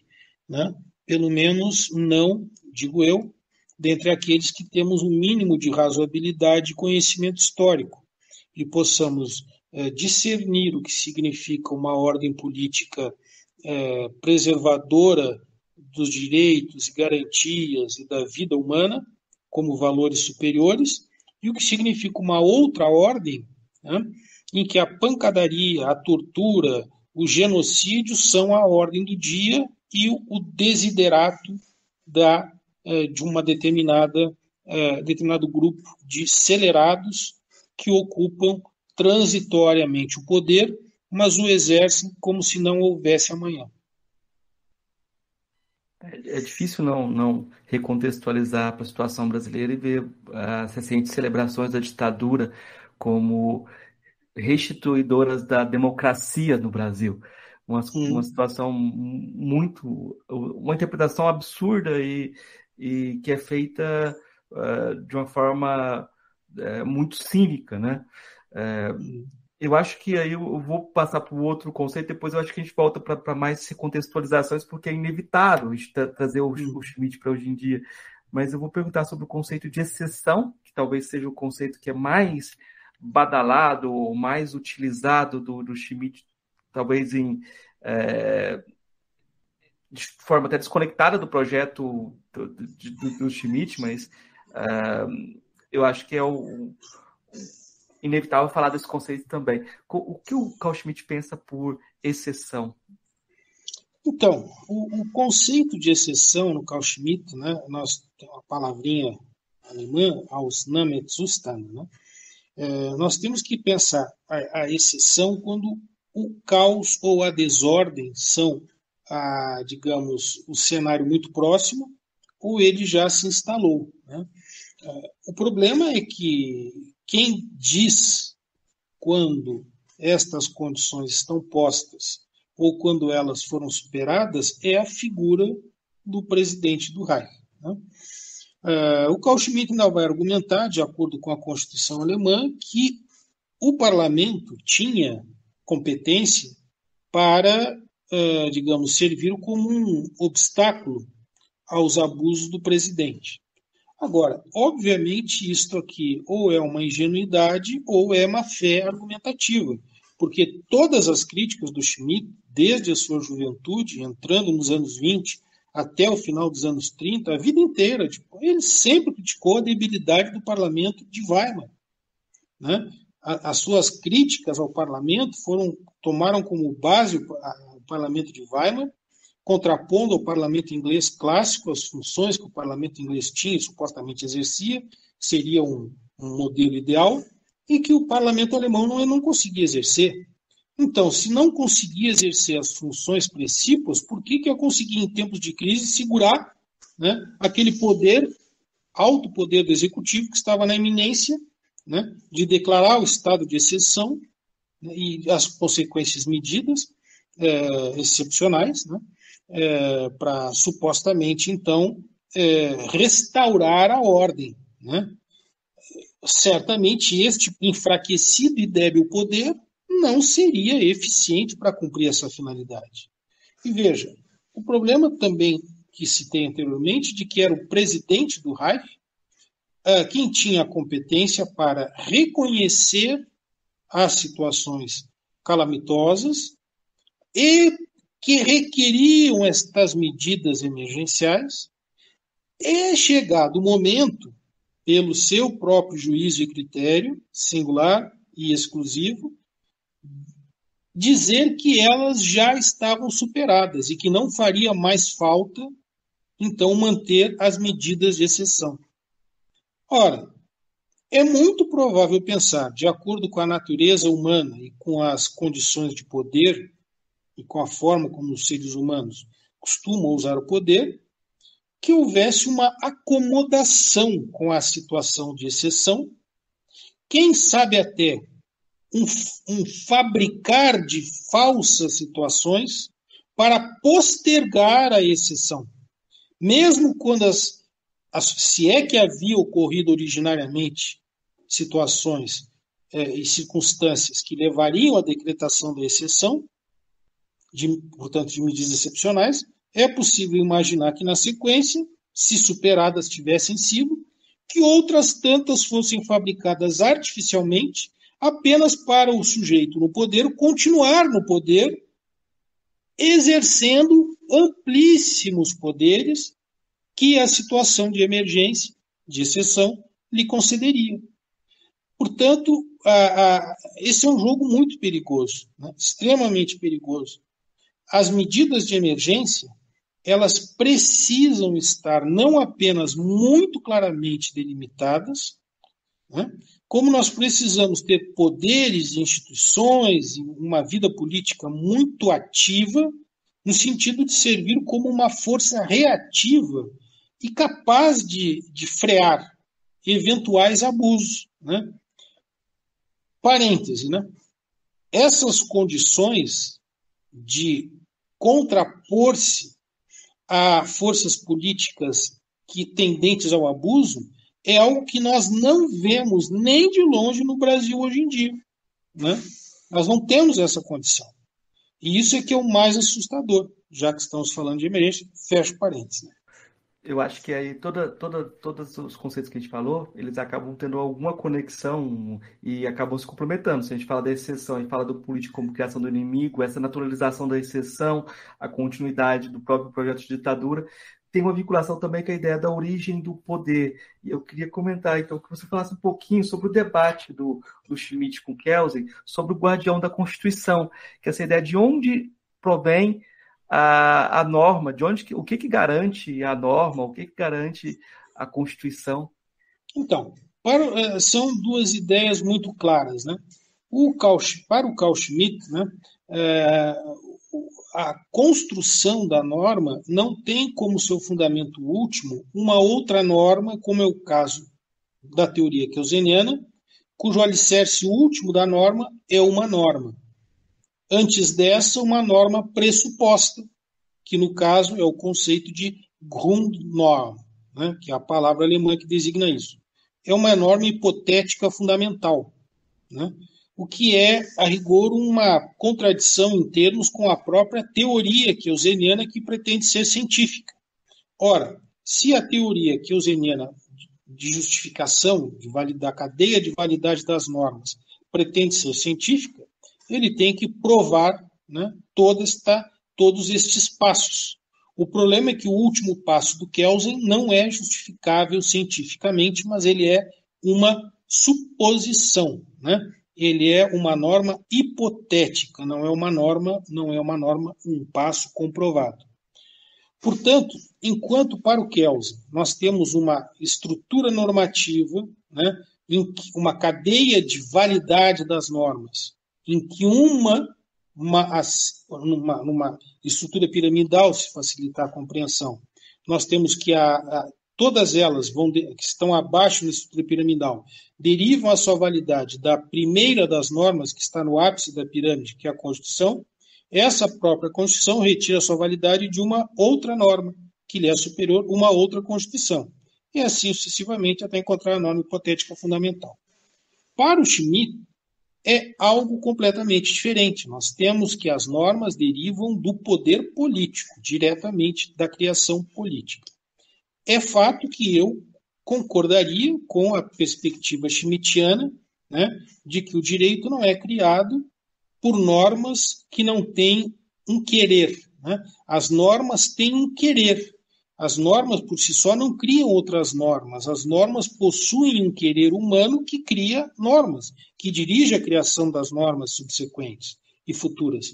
né? Pelo menos não, digo eu, dentre aqueles que temos um mínimo de razoabilidade e conhecimento histórico e possamos discernir o que significa uma ordem política preservadora dos direitos e garantias e da vida humana como valores superiores e o que significa uma outra ordem, né, em que a pancadaria, a tortura, o genocídio são a ordem do dia e o desiderato de uma determinado grupo de acelerados que ocupam transitoriamente o poder, mas o exercem como se não houvesse amanhã. É difícil não recontextualizar para a situação brasileira e ver as recentes celebrações da ditadura como restituidoras da democracia no Brasil. Uma situação uma interpretação absurda e que é feita de uma forma muito cínica, né? Eu acho que aí eu vou passar para o outro conceito, depois eu acho que a gente volta para mais contextualizações, porque é inevitável a gente trazer o Schmitt para hoje em dia. Mas eu vou perguntar sobre o conceito de exceção, que talvez seja o conceito que é mais badalado ou mais utilizado do Schmitt, talvez de forma até desconectada do projeto do Schmitt, mas eu acho que é inevitável falar desse conceito também. O que o Carl Schmitt pensa por exceção? Então, o conceito de exceção no Carl Schmitt, né, nós temos uma palavrinha alemã, Ausnahmezustand, né? Nós temos que pensar a exceção quando o caos ou a desordem são, digamos, o cenário muito próximo ou ele já se instalou. Né? O problema é que quem diz quando estas condições estão postas ou quando elas foram superadas, é a figura do presidente do Reich. Né? O Carl Schmitt ainda vai argumentar, de acordo com a Constituição alemã, que o parlamento tinha competência para, digamos, servir como um obstáculo aos abusos do presidente. Agora, obviamente, isto aqui ou é uma ingenuidade ou é uma fé argumentativa, porque todas as críticas do Schmitt, desde a sua juventude, entrando nos anos 20 até o final dos anos 30, a vida inteira, ele sempre criticou a debilidade do parlamento de Weimar. Né? As suas críticas ao parlamento tomaram como base o parlamento de Weimar, contrapondo ao parlamento inglês clássico as funções que o parlamento inglês tinha e supostamente exercia, seria um modelo ideal, e que o parlamento alemão não conseguia exercer. Então, se não conseguia exercer as funções precípuas, por que eu conseguia, em tempos de crise, segurar, né, aquele poder, alto poder do executivo, que estava na iminência, né, de declarar o estado de exceção, né, e as consequentes medidas excepcionais, né, para supostamente, então, restaurar a ordem. Né? Certamente este enfraquecido e débil poder não seria eficiente para cumprir essa finalidade. E veja, o problema também que citei anteriormente de que era o presidente do Reich quem tinha a competência para reconhecer as situações calamitosas e que requeriam estas medidas emergenciais, é chegado o momento, pelo seu próprio juízo e critério, singular e exclusivo, dizer que elas já estavam superadas e que não faria mais falta, então, manter as medidas de exceção. Ora, é muito provável pensar, de acordo com a natureza humana e com as condições de poder, e com a forma como os seres humanos costumam usar o poder, que houvesse uma acomodação com a situação de exceção, quem sabe até um fabricar de falsas situações para postergar a exceção. Mesmo quando, se é que havia ocorrido originariamente situações e circunstâncias que levariam à decretação da exceção, portanto, de medidas excepcionais, é possível imaginar que na sequência, se superadas tivessem sido, que outras tantas fossem fabricadas artificialmente apenas para o sujeito no poder continuar no poder, exercendo amplíssimos poderes que a situação de emergência, de exceção, lhe concederia. Portanto, esse é um jogo muito perigoso, né? Extremamente perigoso. As medidas de emergência, elas precisam estar não apenas muito claramente delimitadas, né, como nós precisamos ter poderes, instituições, uma vida política muito ativa, no sentido de servir como uma força reativa e capaz de frear eventuais abusos. Né? Parêntese, né? Essas condições de contrapor-se a forças políticas que tendentes ao abuso é algo que nós não vemos nem de longe no Brasil hoje em dia. Né? Nós não temos essa condição. E isso é que é o mais assustador, já que estamos falando de emergência, fecho parênteses. Né? Eu acho que aí todos os conceitos que a gente falou, eles acabam tendo alguma conexão e acabam se complementando. Se a gente fala da exceção, a gente fala do político como criação do inimigo, essa naturalização da exceção, a continuidade do próprio projeto de ditadura, tem uma vinculação também com a ideia da origem do poder. E eu queria comentar, então, que você falasse um pouquinho sobre o debate do Schmitt com Kelsen, sobre o guardião da Constituição, que é essa ideia de onde provém a norma, de onde, o que garante a norma, o que garante a Constituição? Então, são duas ideias muito claras. Né? Para o Carl Schmitt, né, a construção da norma não tem como seu fundamento último uma outra norma, como é o caso da teoria keynesiana, cujo alicerce último da norma é uma norma. Antes dessa, uma norma pressuposta, que no caso é o conceito de Grundnorm, né, que é a palavra alemã que designa isso. É uma norma hipotética fundamental, né, o que é, a rigor, uma contradição em termos com a própria teoria keynesiana que pretende ser científica. Ora, se a teoria keynesiana de justificação, da cadeia de validade das normas, pretende ser científica, ele tem que provar, né, todos estes passos. O problema é que o último passo do Kelsen não é justificável cientificamente, mas ele é uma suposição, né? Ele é uma norma hipotética, não é uma norma um passo comprovado. Portanto, enquanto para o Kelsen nós temos uma estrutura normativa, né, uma cadeia de validade das normas, em que numa estrutura piramidal, se facilitar a compreensão, nós temos que todas elas que estão abaixo da estrutura piramidal derivam a sua validade da primeira das normas que está no ápice da pirâmide, que é a Constituição. Essa própria Constituição retira a sua validade de uma outra norma que lhe é superior, uma outra Constituição. E assim sucessivamente até encontrar a norma hipotética fundamental. Para o Schmitt, é algo completamente diferente. Nós temos que as normas derivam do poder político, diretamente da criação política. É fato que eu concordaria com a perspectiva schmittiana, né, de que o direito não é criado por normas que não têm um querer, né? As normas têm um querer. As normas por si só não criam outras normas. As normas possuem um querer humano que cria normas, que dirige a criação das normas subsequentes e futuras.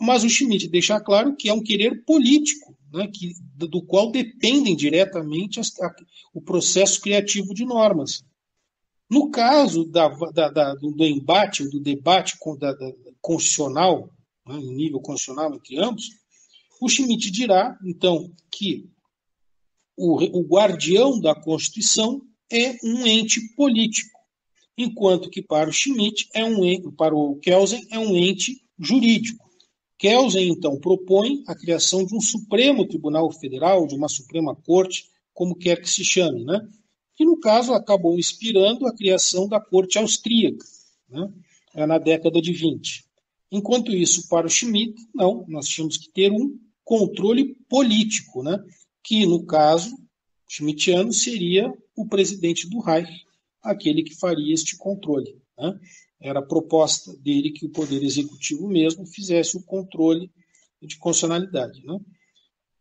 Mas o Schmitt deixa claro que é um querer político, né, do qual dependem diretamente o processo criativo de normas. No caso do embate, do debate constitucional, né, em nível constitucional entre ambos, o Schmitt dirá, então, que o guardião da Constituição é um ente político, enquanto que para o Schmitt, para o Kelsen, é um ente jurídico. Kelsen, então, propõe a criação de um Supremo Tribunal Federal, de uma Suprema Corte, como quer que se chame, né? Que, no caso, acabou inspirando a criação da Corte Austríaca, né, na década de 20. Enquanto isso, para o Schmitt, não, nós tínhamos que ter um controle político, né, que, no caso, schmittiano, seria o presidente do Reich, aquele que faria este controle, né? Era a proposta dele que o poder executivo mesmo fizesse o controle de constitucionalidade, né?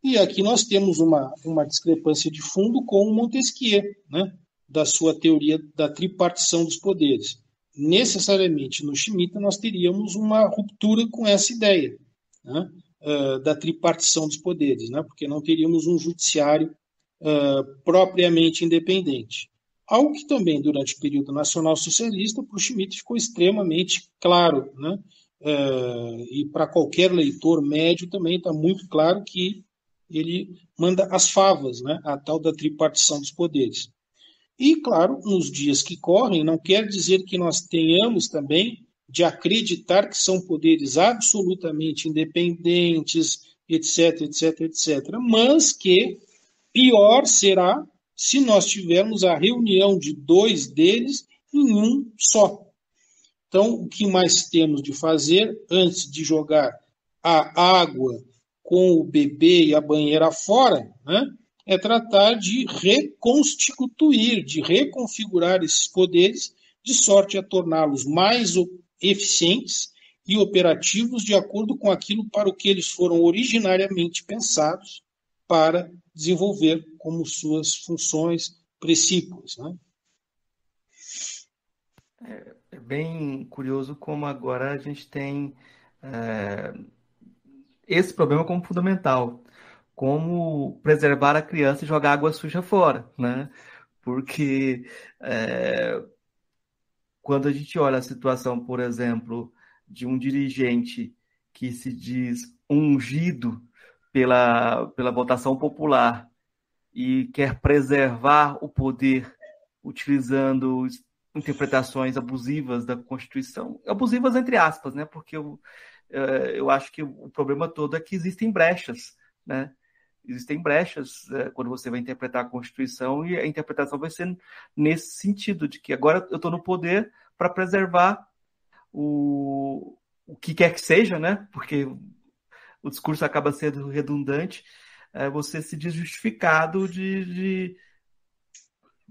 E aqui nós temos uma discrepância de fundo com o Montesquieu, né, da sua teoria da tripartição dos poderes. Necessariamente, no Schmitt, nós teríamos uma ruptura com essa ideia, né, da tripartição dos poderes, né, porque não teríamos um judiciário propriamente independente. Algo que também, durante o período nacional socialista, para o Schmitt ficou extremamente claro, né, e para qualquer leitor médio também está muito claro que ele manda as favas, né, a tal da tripartição dos poderes. E, claro, nos dias que correm, não quer dizer que nós tenhamos também de acreditar que são poderes absolutamente independentes, etc, etc, etc. Mas que pior será se nós tivermos a reunião de dois deles em um só. Então, o que mais temos de fazer antes de jogar a água com o bebê e a banheira fora, né, é tratar de reconstituir, de reconfigurar esses poderes, de sorte a torná-los mais eficientes e operativos de acordo com aquilo para o que eles foram originariamente pensados para desenvolver como suas funções precípios, né? É bem curioso como agora a gente tem esse problema como fundamental, como preservar a criança e jogar água suja fora, né? Porque quando a gente olha a situação, por exemplo, de um dirigente que se diz ungido pela votação popular e quer preservar o poder utilizando interpretações abusivas da Constituição, abusivas entre aspas, né? Porque eu acho que o problema todo é que existem brechas, né? Existem brechas quando você vai interpretar a Constituição, e a interpretação vai ser nesse sentido, de que agora eu estou no poder para preservar o que quer que seja, né? Porque o discurso acaba sendo redundante, você se diz justificado de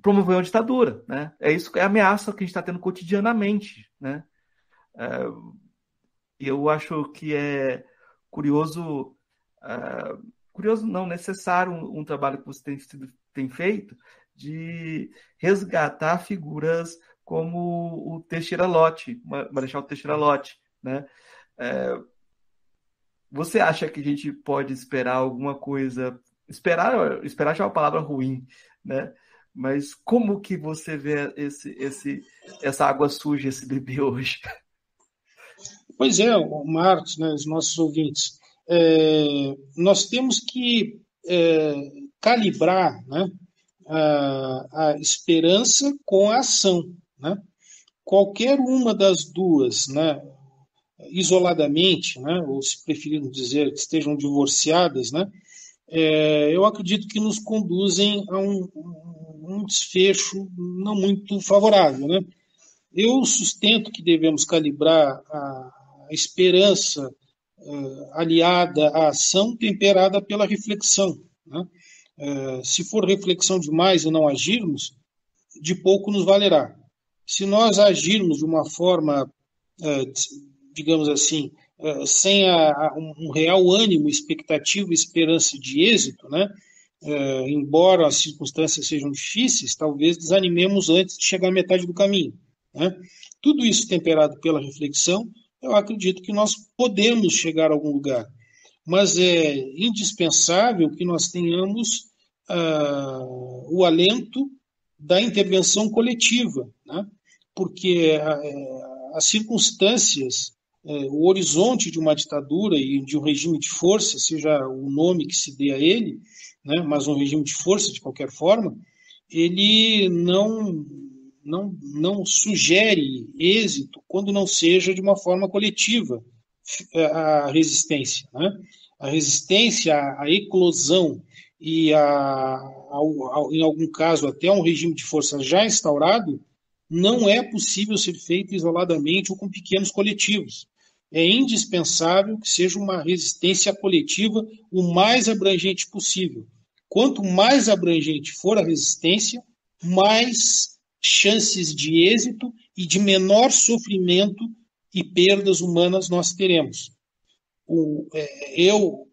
promover uma ditadura, né? É isso, é a ameaça que a gente está tendo cotidianamente, né? Eu acho que é curioso... curioso não, necessário um trabalho que você tem feito de resgatar figuras como o Teixeira Lotte, Marechal Teixeira Lotte, né? Você acha que a gente pode esperar alguma coisa? Esperar já é uma palavra ruim, né? Mas como que você vê essa água suja, esse bebê hoje? Pois é, o Marcos, né, os nossos ouvintes, nós temos que calibrar, né, a esperança com a ação, né? Qualquer uma das duas, né, isoladamente, né, ou se preferirmos dizer que estejam divorciadas, né, eu acredito que nos conduzem a um desfecho não muito favorável, né? Eu sustento que devemos calibrar a esperança aliada à ação, temperada pela reflexão, né? Se for reflexão demais e não agirmos, de pouco nos valerá. Se nós agirmos de uma forma, digamos assim, sem um real ânimo, expectativa e esperança de êxito, né? Embora as circunstâncias sejam difíceis, talvez desanimemos antes de chegar à metade do caminho, né? Tudo isso temperado pela reflexão, eu acredito que nós podemos chegar a algum lugar, mas é indispensável que nós tenhamos o alento da intervenção coletiva, né? Porque as circunstâncias, o horizonte de uma ditadura e de um regime de força, seja o nome que se dê a ele, né? Mas um regime de força, de qualquer forma, ele não sugere êxito quando não seja de uma forma coletiva a resistência, né? A resistência à eclosão e, em algum caso, até um regime de força já instaurado, não é possível ser feita isoladamente ou com pequenos coletivos. É indispensável que seja uma resistência coletiva o mais abrangente possível. Quanto mais abrangente for a resistência, mais chances de êxito e de menor sofrimento e perdas humanas nós teremos. Eu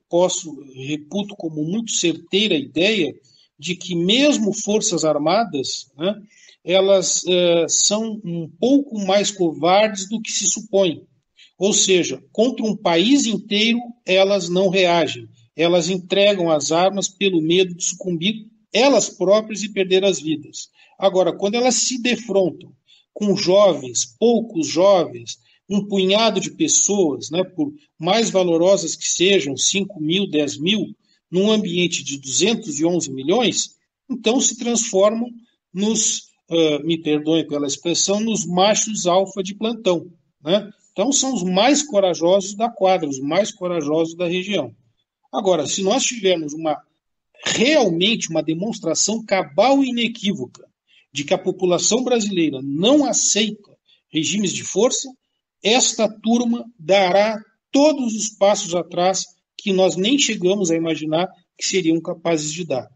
reputo como muito certeira a ideia de que mesmo forças armadas, né, elas são um pouco mais covardes do que se supõe. Ou seja, contra um país inteiro elas não reagem. Elas entregam as armas pelo medo de sucumbir elas próprias e perder as vidas. Agora, quando elas se defrontam com jovens, poucos jovens, um punhado de pessoas, né, por mais valorosas que sejam, 5 mil, 10 mil, num ambiente de 211 milhões, então se transformam nos, me perdoem pela expressão, nos machos alfa de plantão, né? Então são os mais corajosos da quadra, os mais corajosos da região. Agora, se nós tivermos realmente uma demonstração cabal e inequívoca de que a população brasileira não aceita regimes de força, esta turma dará todos os passos atrás que nós nem chegamos a imaginar que seriam capazes de dar.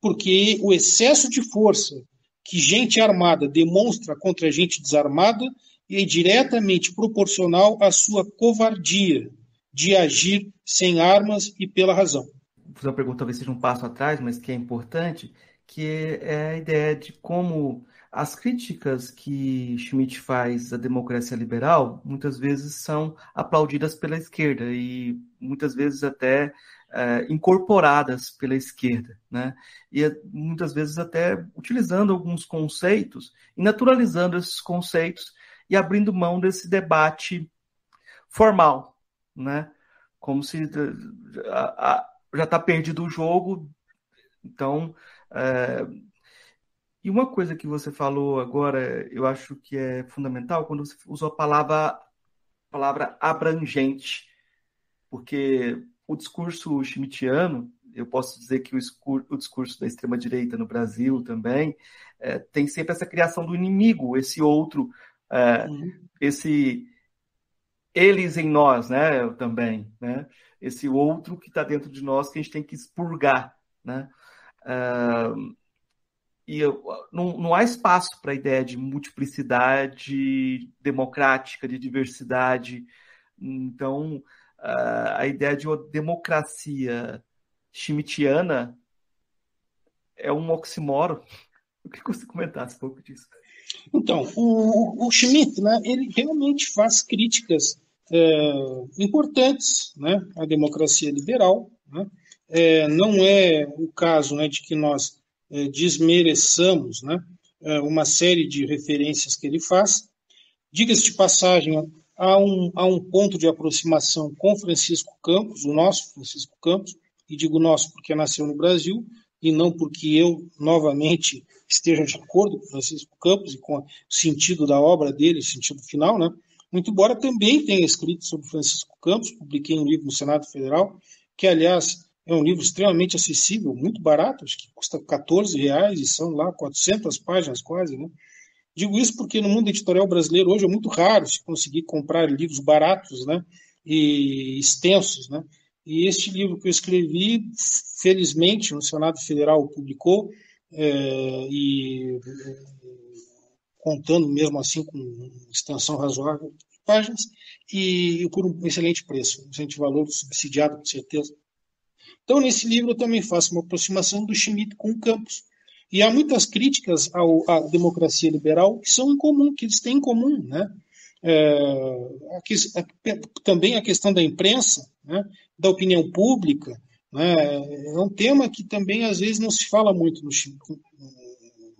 Porque o excesso de força que gente armada demonstra contra gente desarmada é diretamente proporcional à sua covardia de agir sem armas e pela razão. Vou fazer uma pergunta, talvez seja um passo atrás, mas que é importante, que é a ideia de como as críticas que Schmitt faz à democracia liberal muitas vezes são aplaudidas pela esquerda e muitas vezes até incorporadas pela esquerda, né? E muitas vezes até utilizando alguns conceitos e naturalizando esses conceitos e abrindo mão desse debate formal, né? Como se já está perdido o jogo, então... E uma coisa que você falou agora, eu acho que é fundamental, quando você usou a palavra abrangente, porque o discurso schmittiano, eu posso dizer que o discurso da extrema-direita no Brasil também, tem sempre essa criação do inimigo, esse outro, esse eles em nós, né, também, né, esse outro que está dentro de nós que a gente tem que expurgar, né, e não há espaço para a ideia de multiplicidade democrática, de diversidade. Então, a ideia de uma democracia schmittiana é um oxímoro. Eu queria que você comentasse um pouco disso. Então, o Schmitt, né, ele realmente faz críticas importantes, né, à democracia liberal. Né? Não é o caso, né, de que nós desmereçamos, né, uma série de referências que ele faz. Diga-se de passagem, há um ponto de aproximação com Francisco Campos, o nosso Francisco Campos, e digo nosso porque nasceu no Brasil, e não porque eu, novamente, esteja de acordo com Francisco Campos e com o sentido da obra dele, o sentido final, né? Muito embora também tenha escrito sobre Francisco Campos, publiquei um livro no Senado Federal, que, aliás, é um livro extremamente acessível, muito barato, acho que custa R$14 e são lá 400 páginas quase, né? Digo isso porque no mundo editorial brasileiro hoje é muito raro se conseguir comprar livros baratos, né, e extensos, né? E este livro que eu escrevi, felizmente, no Senado Federal publicou, e contando mesmo assim com extensão razoável de páginas, e por um excelente preço, um excelente valor, subsidiado, com certeza. Então, nesse livro, eu também faço uma aproximação do Schmitt com o Campos. E há muitas críticas à democracia liberal que são em comum, que eles têm em comum, né? Também a questão da imprensa, né, da opinião pública, né, é um tema que também, às vezes, não se fala muito no Schmitt.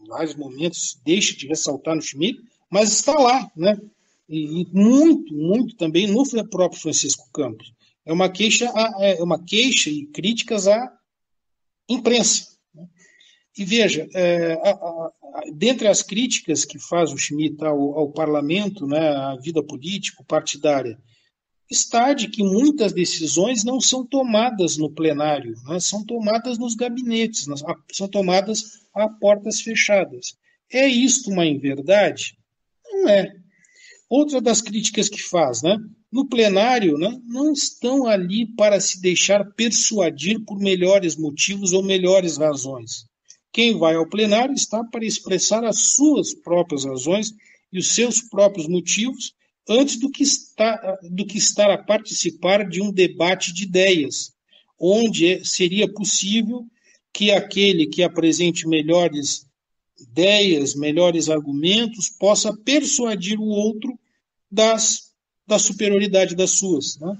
Em vários momentos, deixa de ressaltar no Schmitt, mas está lá, né? E muito, muito também no próprio Francisco Campos. É uma queixa e críticas à imprensa. E veja, dentre as críticas que faz o Schmitt ao parlamento, né, à vida político-partidária, está de que muitas decisões não são tomadas no plenário, né, são tomadas nos gabinetes, são tomadas a portas fechadas. É isto uma inverdade? Não é. Outra das críticas que faz, né? No plenário, né, não estão ali para se deixar persuadir por melhores motivos ou melhores razões. Quem vai ao plenário está para expressar as suas próprias razões e os seus próprios motivos antes do que estar a participar de um debate de ideias, onde seria possível que aquele que apresente melhores ideias, melhores argumentos, possa persuadir o outro da superioridade das suas, né?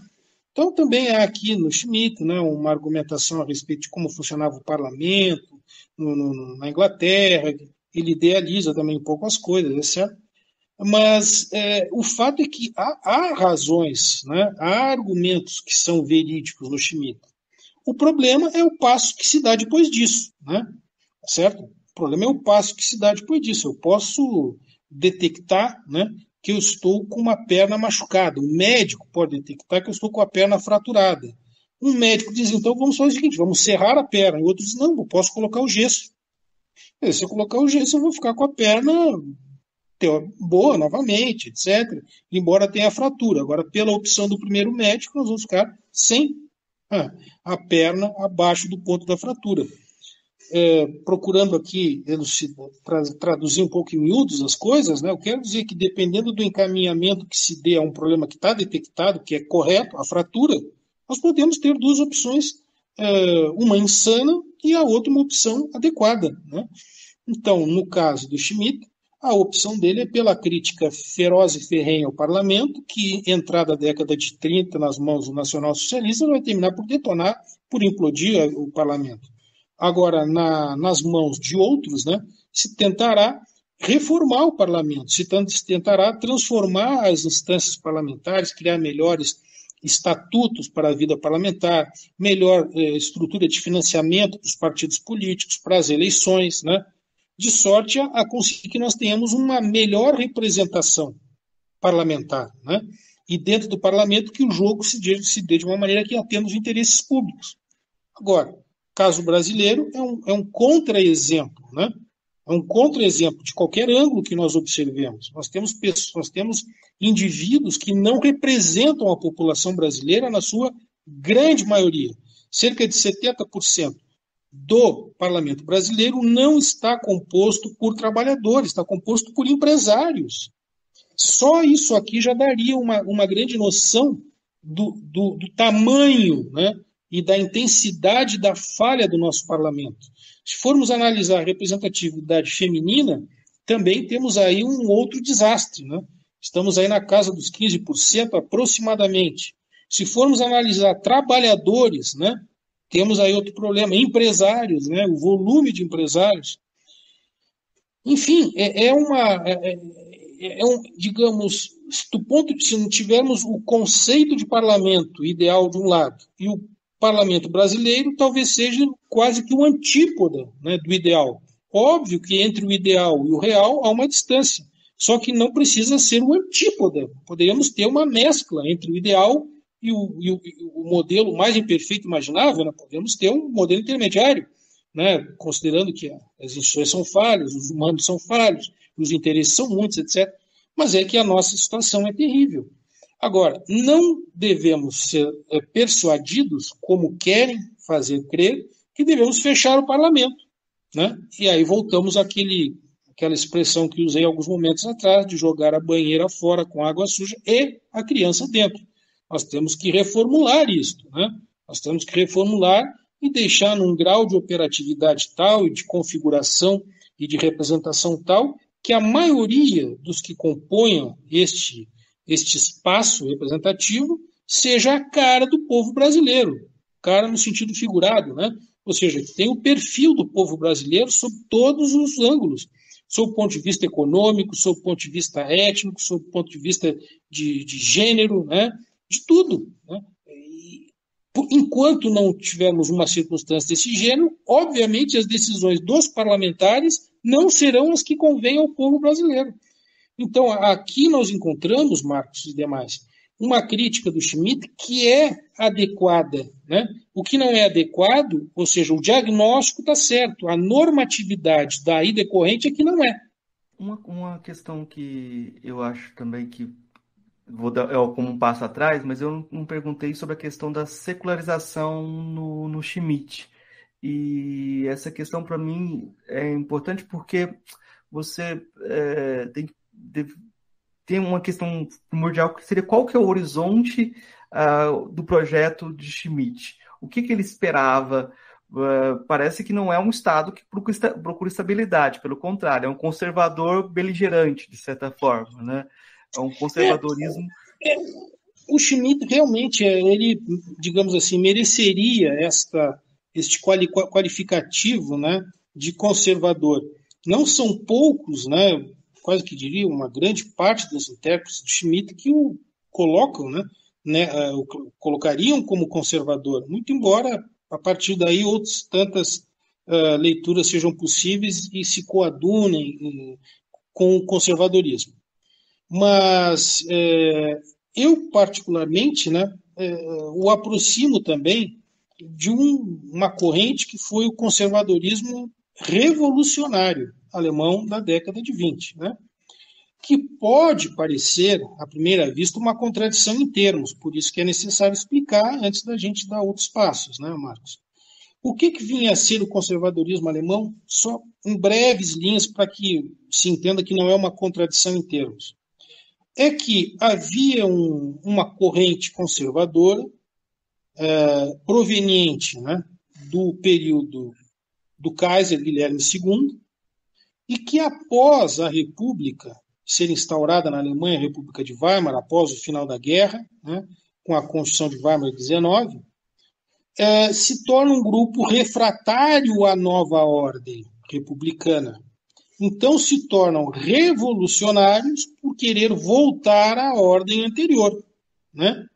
Então, também há aqui no Schmitt, né, uma argumentação a respeito de como funcionava o parlamento na Inglaterra, ele idealiza também um pouco as coisas, é certo? Mas o fato é que há razões, né, há argumentos que são verídicos no Schmitt. O problema é o passo que se dá depois disso, né? Certo? O problema é o passo que se dá depois disso. Eu posso detectar, né, que eu estou com uma perna machucada. O médico pode detectar que eu estou com a perna fraturada. Um médico diz, então, vamos fazer o seguinte, vamos serrar a perna. E outro diz, não, eu posso colocar o gesso. Se eu colocar o gesso, eu vou ficar com a perna boa novamente, etc. Embora tenha fratura. Agora, pela opção do primeiro médico, nós vamos ficar sem a perna abaixo do ponto da fratura. Procurando aqui traduzir um pouco em miúdos as coisas, né? Eu quero dizer que dependendo do encaminhamento que se dê a um problema que está detectado, que é correto, a fratura, nós podemos ter duas opções, uma insana e a outra uma opção adequada, né? Então, no caso do Schmitt, a opção dele é pela crítica feroz e ferrenha ao parlamento, que entrada da década de 30 nas mãos do nacionalsocialista vai terminar por detonar, por implodir o parlamento. Agora, nas mãos de outros, né, se tentará reformar o parlamento, se tentará transformar as instâncias parlamentares, criar melhores estatutos para a vida parlamentar, melhor estrutura de financiamento para os partidos políticos, para as eleições, né? de sorte a conseguir que nós tenhamos uma melhor representação parlamentar, né? E dentro do parlamento que o jogo se dê de uma maneira que atenda os interesses públicos. Agora, o caso brasileiro é um contra-exemplo, né? É um contra-exemplo de qualquer ângulo que nós observemos. Nós temos indivíduos que não representam a população brasileira na sua grande maioria. Cerca de 70% do parlamento brasileiro não está composto por trabalhadores, está composto por empresários. Só isso aqui já daria uma grande noção do tamanho, né, e da intensidade da falha do nosso parlamento. Se formos analisar a representatividade feminina, também temos aí um outro desastre, né? Estamos aí na casa dos 15% aproximadamente. Se formos analisar trabalhadores, né, temos aí outro problema. Empresários, né, o volume de empresários. Enfim, digamos, se não tivermos o conceito de parlamento ideal de um lado e o parlamento brasileiro talvez seja quase que um antípoda, né, do ideal. Óbvio que entre o ideal e o real há uma distância, só que não precisa ser um antípoda. Poderíamos ter uma mescla entre o ideal e o modelo mais imperfeito imaginável, né? Podemos ter um modelo intermediário, né, considerando que as instituições são falhas, os humanos são falhos, os interesses são muitos, etc. Mas é que a nossa situação é terrível. Agora, não devemos ser persuadidos, como querem fazer crer, que devemos fechar o parlamento, né? E aí voltamos àquela expressão que usei alguns momentos atrás, de jogar a banheira fora com água suja e a criança dentro. Nós temos que reformular isto, né? Nós temos que reformular e deixar num grau de operatividade tal, e de configuração e de representação tal, que a maioria dos que componham este espaço representativo seja a cara do povo brasileiro, cara no sentido figurado, né? Ou seja, que tem o perfil do povo brasileiro sob todos os ângulos, sob o ponto de vista econômico, sob o ponto de vista étnico, sob o ponto de vista de gênero, né? De tudo. Né? E, enquanto não tivermos uma circunstância desse gênero, obviamente as decisões dos parlamentares não serão as que convêm ao povo brasileiro. Então, aqui nós encontramos, Marcos e demais, uma crítica do Schmitt que é adequada, né? O que não é adequado, ou seja, o diagnóstico está certo, a normatividade daí decorrente é que não é. Uma questão que eu acho também que, vou dar como um passo atrás, mas eu não perguntei sobre a questão da secularização no Schmitt. E essa questão, para mim, é importante porque você tem uma questão primordial que seria qual que é o horizonte do projeto de Schmitt. O que ele esperava? Parece que não é um Estado que procura estabilidade, pelo contrário, é um conservador beligerante, de certa forma, né? É um conservadorismo... O Schmitt realmente, ele, digamos assim, mereceria este qualificativo, né, de conservador. Não são poucos, né, quase que diria uma grande parte dos intérpretes de Schmitt que o colocam, colocariam como conservador, muito embora a partir daí outras tantas leituras sejam possíveis e se coadunem com o conservadorismo. Mas eu particularmente o aproximo também de uma corrente que foi o conservadorismo revolucionário alemão da década de 20, né? Que pode parecer, à primeira vista, uma contradição em termos, por isso que é necessário explicar antes da gente dar outros passos, né, Marcos? O que vinha a ser o conservadorismo alemão? Só em breves linhas para que se entenda que não é uma contradição em termos. É que havia uma corrente conservadora proveniente, né, do período do Kaiser Guilherme II, e que após a República ser instaurada na Alemanha, a República de Weimar, após o final da guerra, né, com a Constituição de Weimar de 19, se torna um grupo refratário à nova ordem republicana. Então se tornam revolucionários por querer voltar à ordem anterior, né?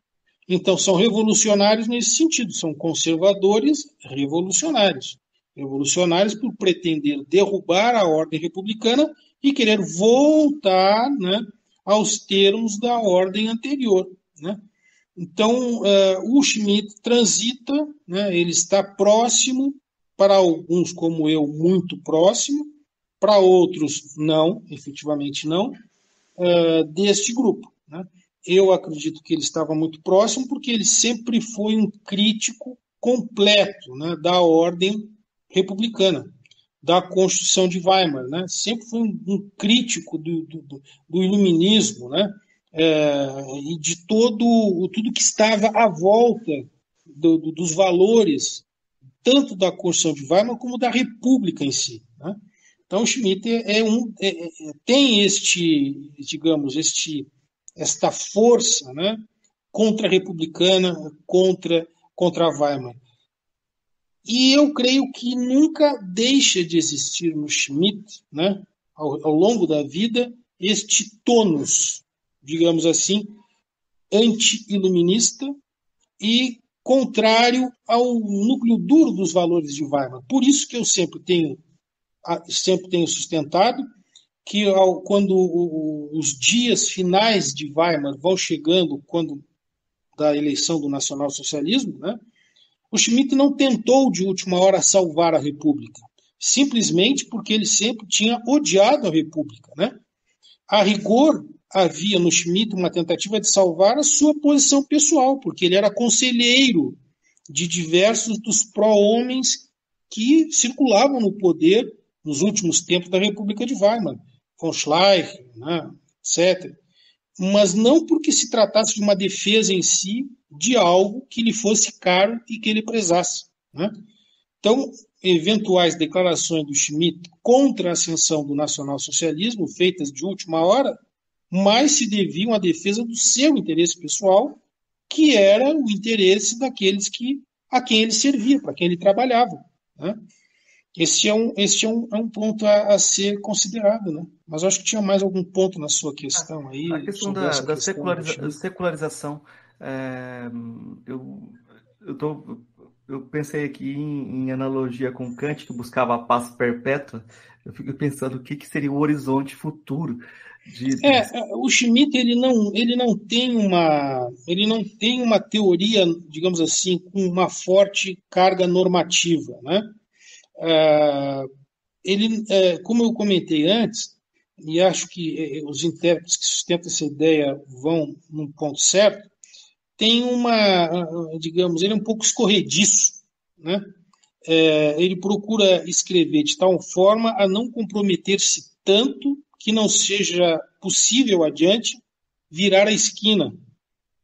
Então são revolucionários nesse sentido, são conservadores revolucionários. revolucionários por pretender derrubar a ordem republicana e querer voltar, né, aos termos da ordem anterior, né? Então, o Schmitt transita, né, ele está próximo, para alguns como eu, muito próximo, para outros não, efetivamente não, deste grupo, né? Eu acredito que ele estava muito próximo porque ele sempre foi um crítico completo, né, da ordem republicana, da Constituição de Weimar, né? Sempre foi um crítico do iluminismo, né? E de tudo que estava à volta dos valores, tanto da Constituição de Weimar como da República em si, né? Então, Schmitt tem esta força, né, contra-republicana, contra a Weimar. E eu creio que nunca deixa de existir no Schmitt, né, ao longo da vida, este tônus, digamos assim, anti-iluminista e contrário ao núcleo duro dos valores de Weimar. Por isso que eu sempre tenho sustentado que quando os dias finais de Weimar vão chegando, quando da eleição do nacionalsocialismo, né, o Schmitt não tentou de última hora salvar a República, simplesmente porque ele sempre tinha odiado a República, né? A rigor, havia no Schmitt uma tentativa de salvar a sua posição pessoal, porque ele era conselheiro de diversos dos pró-homens que circulavam no poder nos últimos tempos da República de Weimar, von Schleicher, né, etc. Mas não porque se tratasse de uma defesa em si de algo que lhe fosse caro e que ele prezasse, né? Então, eventuais declarações do Schmitt contra a ascensão do nacionalsocialismo, feitas de última hora, mais se deviam à defesa do seu interesse pessoal, que era o interesse daqueles a quem ele servia, para quem ele trabalhava, né? Este é um ponto a ser considerado, né? Mas acho que tinha mais algum ponto na sua questão aí. A questão da secularização. Eu pensei aqui em analogia com Kant, que buscava a paz perpétua. Eu fico pensando o que seria o horizonte futuro de... O Schmitt ele não tem uma teoria, digamos assim, com uma forte carga normativa, né? Como eu comentei antes, e acho que os intérpretes que sustentam essa ideia vão num ponto certo, ele é um pouco escorrediço, né? Ele procura escrever de tal forma a não comprometer-se tanto que não seja possível adiante virar a esquina,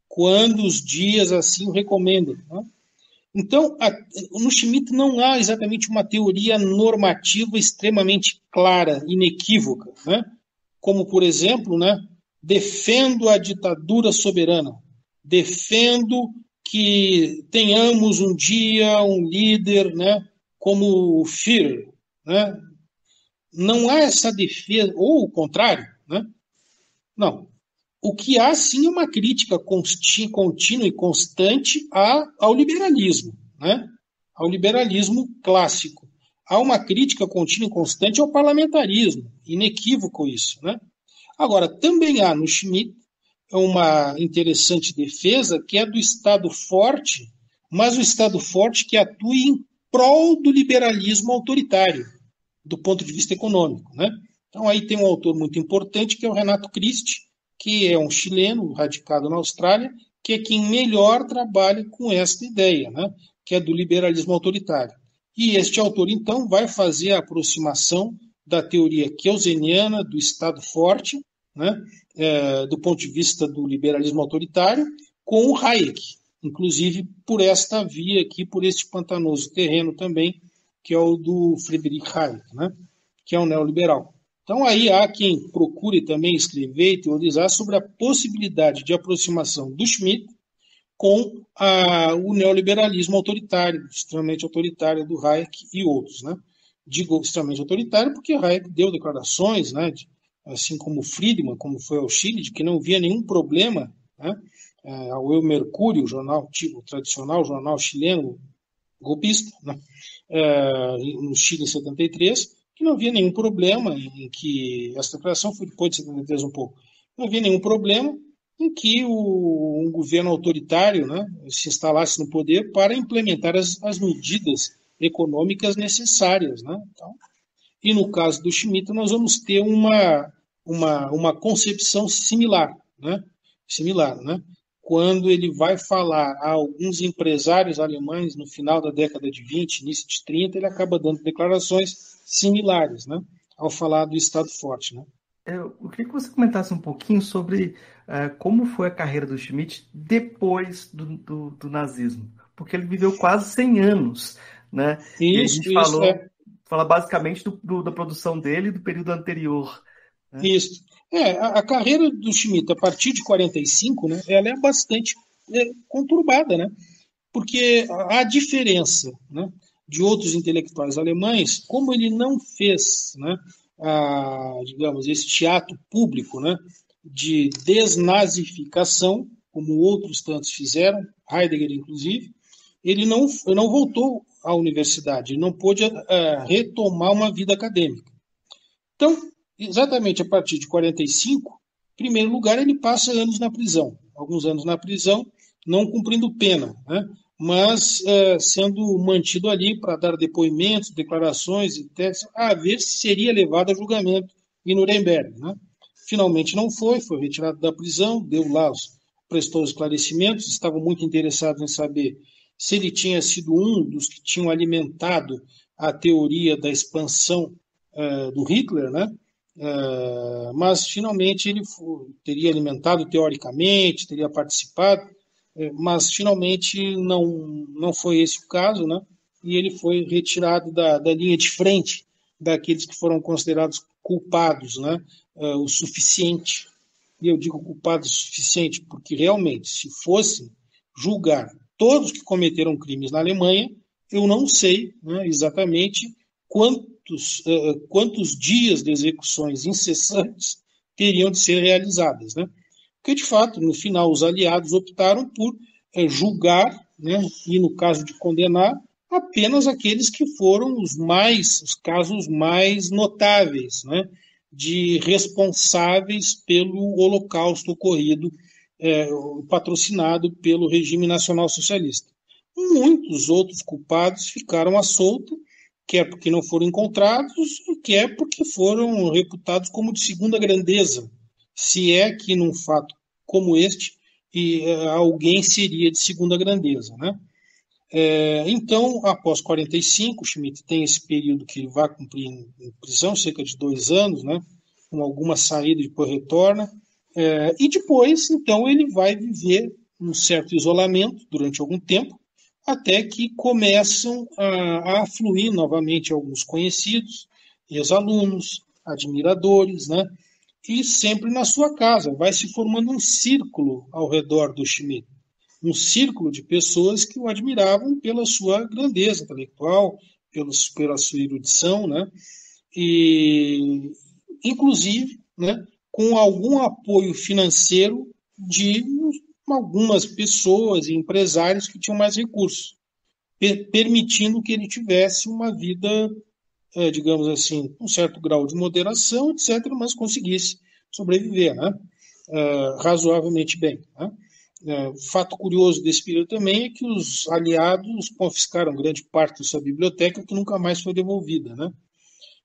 quando os dias assim o recomendam, né? Então, no Schmitt não há exatamente uma teoria normativa extremamente clara, inequívoca, né? Como, por exemplo, né, defendo a ditadura soberana, defendo que tenhamos um dia um líder, né, como o Führer, né? Não há essa defesa, ou o contrário, né? Não. O que há, sim, é uma crítica contínua e constante ao liberalismo, né? Ao liberalismo clássico. Há uma crítica contínua e constante ao parlamentarismo, inequívoco isso, né? Agora, também há no Schmitt uma interessante defesa, que é do Estado forte, mas o Estado forte que atue em prol do liberalismo autoritário, do ponto de vista econômico, né? Então, aí tem um autor muito importante, que é o Renato Christi, que é um chileno radicado na Austrália, que é quem melhor trabalha com esta ideia, né, que é do liberalismo autoritário. E este autor, então, vai fazer a aproximação da teoria keynesiana do Estado forte, né, do ponto de vista do liberalismo autoritário, com o Hayek, inclusive por esta via aqui, por este pantanoso terreno também, que é o do Friedrich Hayek, né, que é um neoliberal. Então, aí há quem procure também escrever e teorizar sobre a possibilidade de aproximação do Schmitt com o neoliberalismo autoritário, extremamente autoritário do Hayek e outros, né? Digo extremamente autoritário porque Hayek deu declarações, né, assim como Friedman, como foi ao Chile, de que não havia nenhum problema, né, ao El Mercurio, o tradicional jornal chileno golpista, né? No Chile em 73, que não havia nenhum problema em que essa declaração foi depois de 73 um pouco, não havia nenhum problema em que um governo autoritário, né, se instalasse no poder para implementar as medidas econômicas necessárias, né? Então, e no caso do Schmitt nós vamos ter uma concepção similar, né? Quando ele vai falar a alguns empresários alemães no final da década de 20, início de 30, ele acaba dando declarações similares, né, ao falar do Estado forte. Né? Eu queria que você comentasse um pouquinho sobre como foi a carreira do Schmitt depois do nazismo, porque ele viveu quase 100 anos. Né? Isso, e a gente fala basicamente da produção dele e do período anterior. Né? Isso. A carreira do Schmitt a partir de 45, né, ela é bastante conturbada, né? Porque a diferença, né, de outros intelectuais alemães, como ele não fez, né, digamos, esse teatro público, né, de desnazificação, como outros tantos fizeram, Heidegger inclusive, ele não voltou à universidade, ele não pôde retomar uma vida acadêmica. Então, exatamente a partir de 45, em primeiro lugar, ele passa anos na prisão. Alguns anos na prisão, não cumprindo pena, né? Mas sendo mantido ali para dar depoimentos, declarações e testes, a ver se seria levado a julgamento em Nuremberg. Né? Finalmente não foi retirado da prisão, deu lá, prestou os esclarecimentos, estavam muito interessados em saber se ele tinha sido um dos que tinham alimentado a teoria da expansão do Hitler, né? Mas finalmente ele teria alimentado teoricamente, teria participado, mas finalmente não foi esse o caso, né? E ele foi retirado da linha de frente daqueles que foram considerados culpados, né? O suficiente, e eu digo culpados o suficiente porque realmente se fosse julgar todos que cometeram crimes na Alemanha, eu não sei, né, exatamente quantos dias de execuções incessantes teriam de ser realizadas, né? Porque, de fato, no final, os aliados optaram por julgar, né, e, no caso de condenar, apenas aqueles que foram os casos mais notáveis, né, de responsáveis pelo holocausto ocorrido, patrocinado pelo regime nacional-socialista. Muitos outros culpados ficaram à solta, quer porque não foram encontrados, quer porque foram reputados como de segunda grandeza, se é que num fato como este alguém seria de segunda grandeza. Né? Então, após 45, o Schmitt tem esse período que ele vai cumprir em prisão, cerca de 2 anos, né, com alguma saída e depois retorna, e depois, então, ele vai viver um certo isolamento durante algum tempo, até que começam a afluir novamente alguns conhecidos, ex-alunos, admiradores, né? E sempre na sua casa, vai se formando um círculo ao redor do Schmitt, um círculo de pessoas que o admiravam pela sua grandeza intelectual, pela sua erudição, né? E, inclusive, né, com algum apoio financeiro de algumas pessoas e empresários que tinham mais recursos, permitindo que ele tivesse uma vida, digamos assim, um certo grau de moderação, etc., mas conseguisse sobreviver, né? Razoavelmente bem. Né? Fato curioso desse período também é que os aliados confiscaram grande parte da sua biblioteca, que nunca mais foi devolvida. Né?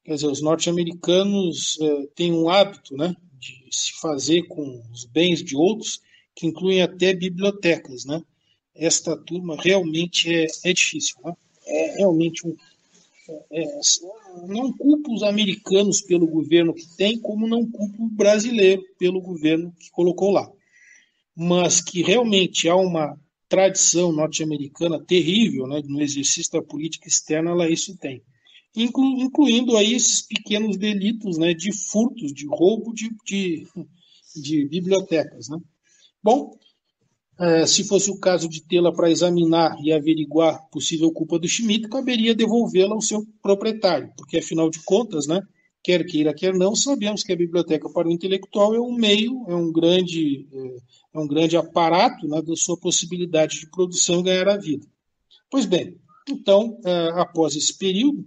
Quer dizer, os norte-americanos têm um hábito, né, de se fazer com os bens de outros, que incluem até bibliotecas, né? Esta turma realmente é difícil, né? É realmente não culpo os americanos pelo governo que tem, como não culpo o brasileiro pelo governo que colocou lá. Mas que realmente há uma tradição norte-americana terrível, né, no exercício da política externa, ela isso tem. Incluindo aí esses pequenos delitos, né, de furtos, de roubo de bibliotecas, né? Bom, se fosse o caso de tê-la para examinar e averiguar possível culpa do Schmitt, caberia devolvê-la ao seu proprietário, porque, afinal de contas, né, quer queira, quer não, sabemos que a biblioteca para o intelectual é um meio, é um grande aparato, né, da sua possibilidade de produção e ganhar a vida. Pois bem, Então, após esse período,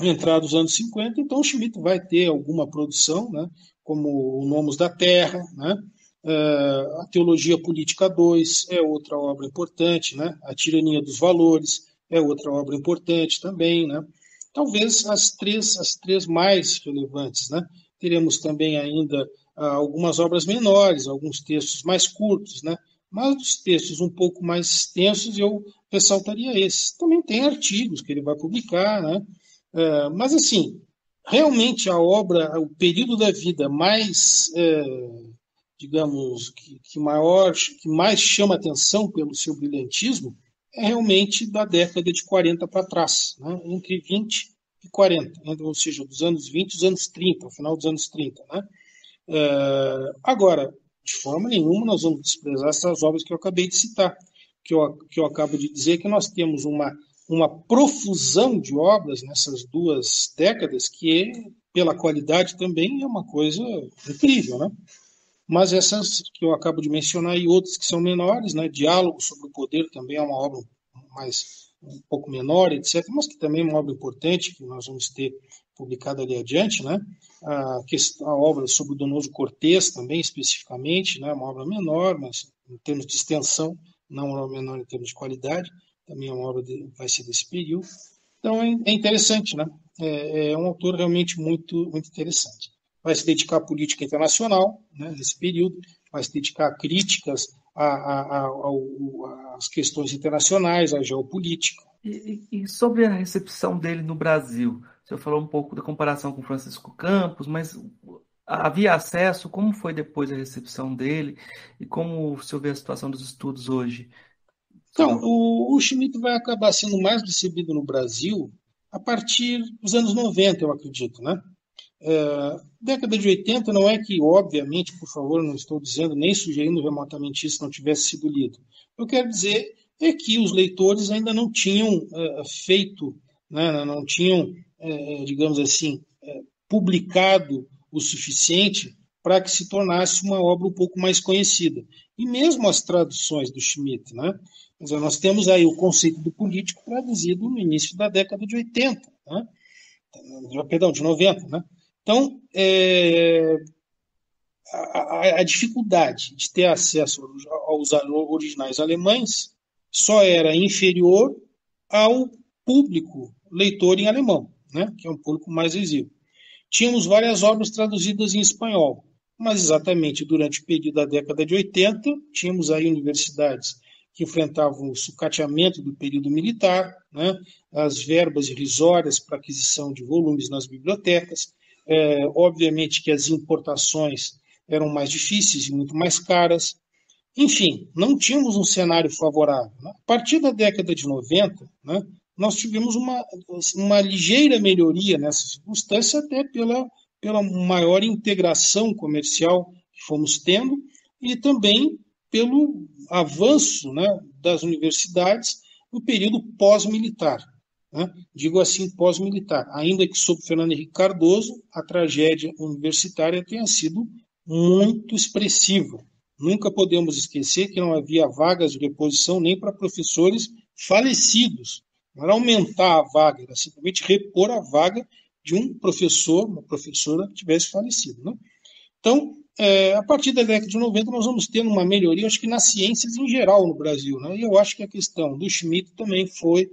entrada dos anos 50, então o Schmitt vai ter alguma produção, né, como O Nomos da Terra, né, a Teologia Política 2 é outra obra importante, né, A Tirania dos Valores é outra obra importante também, né. Talvez as três mais relevantes, né. Teremos também ainda algumas obras menores, alguns textos mais curtos, né, mas dos textos um pouco mais extensos eu ressaltaria esses. Também tem artigos que ele vai publicar, né. Mas, assim, realmente a obra, o período da vida mais, digamos, que mais chama atenção pelo seu brilhantismo é realmente da década de 40 para trás, né? Entre 20 e 40, ou seja, dos anos 20 aos anos 30, ao final dos anos 30. Né? Agora, de forma nenhuma nós vamos desprezar essas obras que eu acabei de citar, que eu acabo de dizer que nós temos uma profusão de obras nessas duas décadas, que pela qualidade também é uma coisa incrível, né? Mas essas que eu acabo de mencionar e outras que são menores, né? Diálogo sobre o Poder também é uma obra mais, um pouco menor, etc., mas que também é uma obra importante, que nós vamos ter publicada ali adiante, né? A obra sobre o Donoso Cortês também, especificamente, né? Uma obra menor, mas em termos de extensão, não uma obra menor em termos de qualidade. Também é uma obra vai ser desse período. Então é interessante, né? É um autor realmente muito, muito interessante. Vai se dedicar à política internacional, né, nesse período, vai se dedicar a críticas às questões internacionais, à geopolítica. E sobre a recepção dele no Brasil? Você falou um pouco da comparação com Francisco Campos, mas havia acesso? Como foi depois a recepção dele? E como você vê a situação dos estudos hoje? Então, o Schmitt vai acabar sendo mais recebido no Brasil a partir dos anos 90, eu acredito, né? Década de 80, não é que, obviamente, por favor, não estou dizendo, nem sugerindo remotamente isso não tivesse sido lido. Eu quero dizer é que os leitores ainda não tinham feito, né, não tinham, digamos assim, publicado o suficiente para que se tornasse uma obra um pouco mais conhecida. E mesmo as traduções do Schmitt, né? Nós temos aí o conceito do político traduzido no início da década de 80, né? Perdão, de 90. Né? Então, a dificuldade de ter acesso aos originais alemães só era inferior ao público leitor em alemão, né? Que é um público mais exíguo. Tínhamos várias obras traduzidas em espanhol, mas exatamente durante o período da década de 80, tínhamos aí universidades que enfrentavam o sucateamento do período militar, né, as verbas irrisórias para aquisição de volumes nas bibliotecas, obviamente que as importações eram mais difíceis e muito mais caras, enfim, não tínhamos um cenário favorável. Né? A partir da década de 90, né, nós tivemos uma ligeira melhoria nessa circunstância, até pela maior integração comercial que fomos tendo e também pelo avanço, né, das universidades no período pós-militar. Né? Digo assim, pós-militar, ainda que sob Fernando Henrique Cardoso, a tragédia universitária tenha sido muito expressiva. Nunca podemos esquecer que não havia vagas de reposição nem para professores falecidos. Não era aumentar a vaga, era simplesmente repor a vaga de um professor, uma professora que tivesse falecido. Né? Então, a partir da década de 90, nós vamos tendo uma melhoria, acho que nas ciências em geral no Brasil. Né? E eu acho que a questão do Schmitt também foi,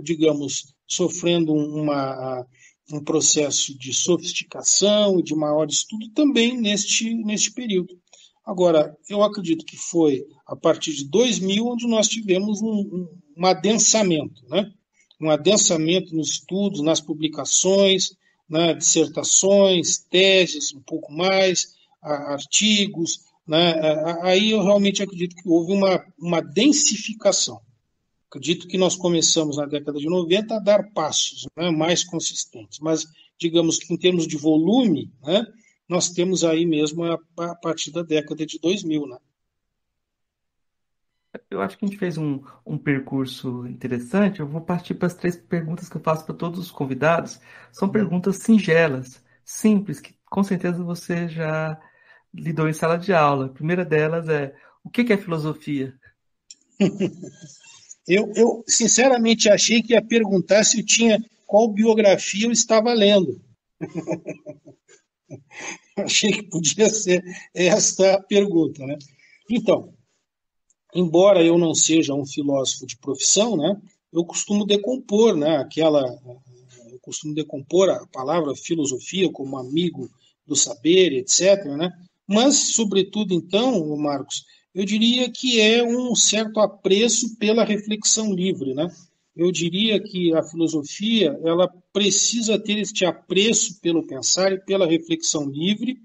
digamos, sofrendo um processo de sofisticação, de maior estudo também neste período. Agora, eu acredito que foi a partir de 2000 onde nós tivemos um adensamento, né? Um adensamento nos estudos, nas publicações, né? Dissertações, teses, um pouco mais, artigos. Né? Aí eu realmente acredito que houve uma densificação. Acredito que nós começamos na década de 90 a dar passos, né? Mais consistentes, mas digamos que em termos de volume, né? Nós temos aí mesmo a partir da década de 2000, né? Eu acho que a gente fez um percurso interessante. Eu vou partir para as três perguntas que eu faço para todos os convidados. São perguntas singelas, simples, que com certeza você já lidou em sala de aula. A primeira delas é, o que é filosofia? Eu sinceramente achei que ia perguntar se eu tinha qual biografia eu estava lendo. Achei que podia ser esta a pergunta, né? Então, embora eu não seja um filósofo de profissão, né, eu costumo decompor, né, eu costumo decompor a palavra filosofia como amigo do saber, etc., né? Mas, sobretudo, então, Marcos, eu diria que é um certo apreço pela reflexão livre, né? Eu diria que a filosofia, ela precisa ter este apreço pelo pensar e pela reflexão livre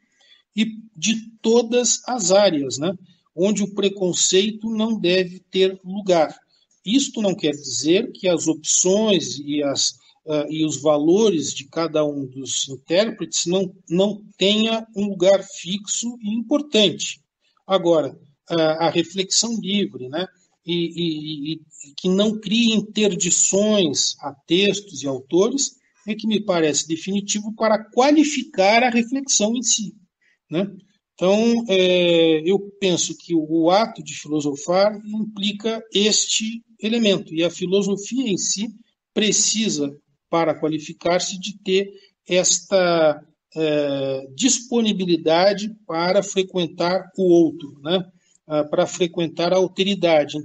e de todas as áreas, né, onde o preconceito não deve ter lugar. Isto não quer dizer que as opções e os valores de cada um dos intérpretes não tenha um lugar fixo e importante. Agora, a reflexão livre, né, e que não crie interdições a textos e autores, é que me parece definitivo para qualificar a reflexão em si, né? Então, eu penso que o ato de filosofar implica este elemento, e a filosofia em si precisa, para qualificar-se, de ter esta disponibilidade para frequentar o outro, né? Para frequentar a alteridade,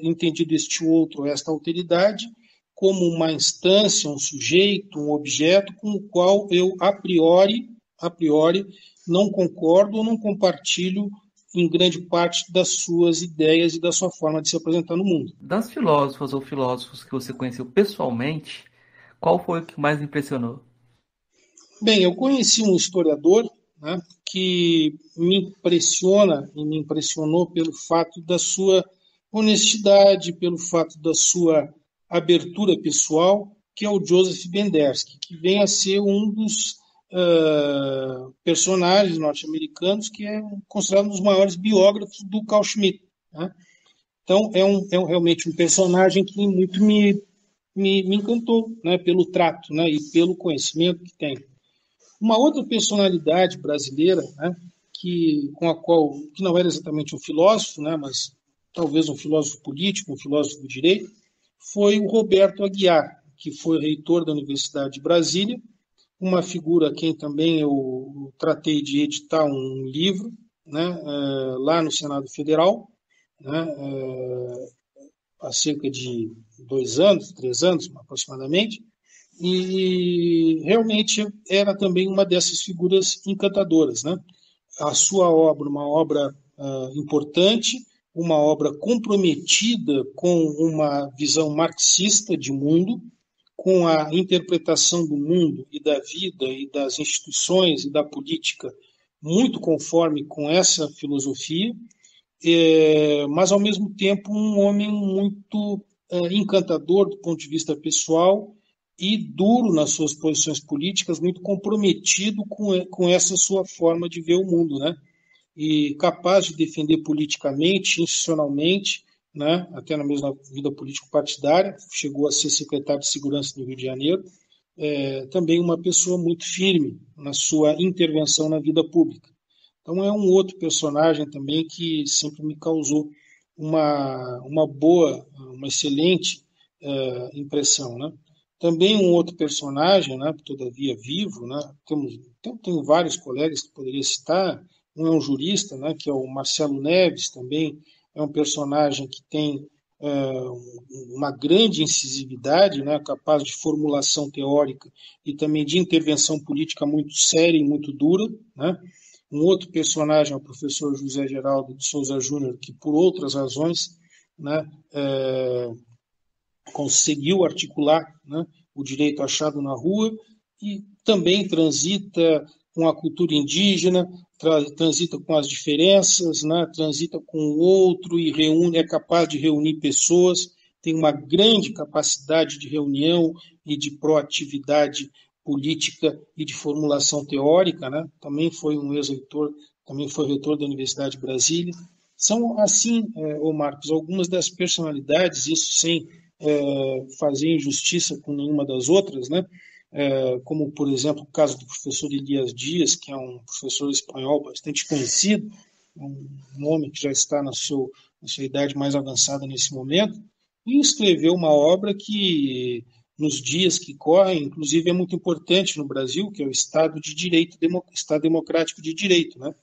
entendido este outro, esta alteridade, como uma instância, um sujeito, um objeto com o qual eu a priori não concordo ou não compartilho em grande parte das suas ideias e da sua forma de se apresentar no mundo. Das filósofas ou filósofos que você conheceu pessoalmente, qual foi o que mais impressionou? Bem, eu conheci um historiador, né, que me impressiona e me impressionou pelo fato da sua honestidade, pelo fato da sua abertura pessoal, que é o Joseph Bendersky, que vem a ser um dos personagens norte-americanos que é considerado um dos maiores biógrafos do Carl Schmitt, né? Então, realmente um personagem que muito me encantou, né, pelo trato, né, e pelo conhecimento que tem. Uma outra personalidade brasileira, né, que não era exatamente um filósofo, né, mas talvez um filósofo político, um filósofo do direito, foi o Roberto Aguiar, que foi reitor da Universidade de Brasília, uma figura a quem também eu tratei de editar um livro, né, lá no Senado Federal, né, há cerca de 2 anos, 3 anos aproximadamente, e realmente era também uma dessas figuras encantadoras, né? A sua obra, uma obra importante, uma obra comprometida com uma visão marxista de mundo, com a interpretação do mundo e da vida e das instituições e da política muito conforme com essa filosofia, mas ao mesmo tempo um homem muito encantador do ponto de vista pessoal e duro nas suas posições políticas, muito comprometido com essa sua forma de ver o mundo, né? E capaz de defender politicamente, institucionalmente, né? Até na mesma vida político-partidária, chegou a ser secretário de Segurança do Rio de Janeiro, também uma pessoa muito firme na sua intervenção na vida pública. Então é um outro personagem também que sempre me causou uma excelente impressão, né? Também um outro personagem, né, todavia vivo, né, tem vários colegas que poderia citar, um é um jurista, né, que é o Marcelo Neves, também é um personagem que tem uma grande incisividade, né, capaz de formulação teórica e também de intervenção política muito séria e muito dura, né. Um outro personagem é o professor José Geraldo de Souza Júnior, que por outras razões, né, conseguiu articular, né, o direito achado na rua e também transita com a cultura indígena, transita com as diferenças, né, transita com o outro e é capaz de reunir pessoas, tem uma grande capacidade de reunião e de proatividade política e de formulação teórica, né, também foi um ex-reitor, também foi reitor da Universidade de Brasília. São assim, Marcos, algumas das personalidades, isso sem fazer injustiça com nenhuma das outras, né? Como, por exemplo, o caso do professor Elias Dias, que é um professor espanhol bastante conhecido, um homem que já está na sua idade mais avançada nesse momento, e escreveu uma obra que, nos dias que correm, inclusive é muito importante no Brasil, que é o Estado de Direito, Estado Democrático de Direito, né?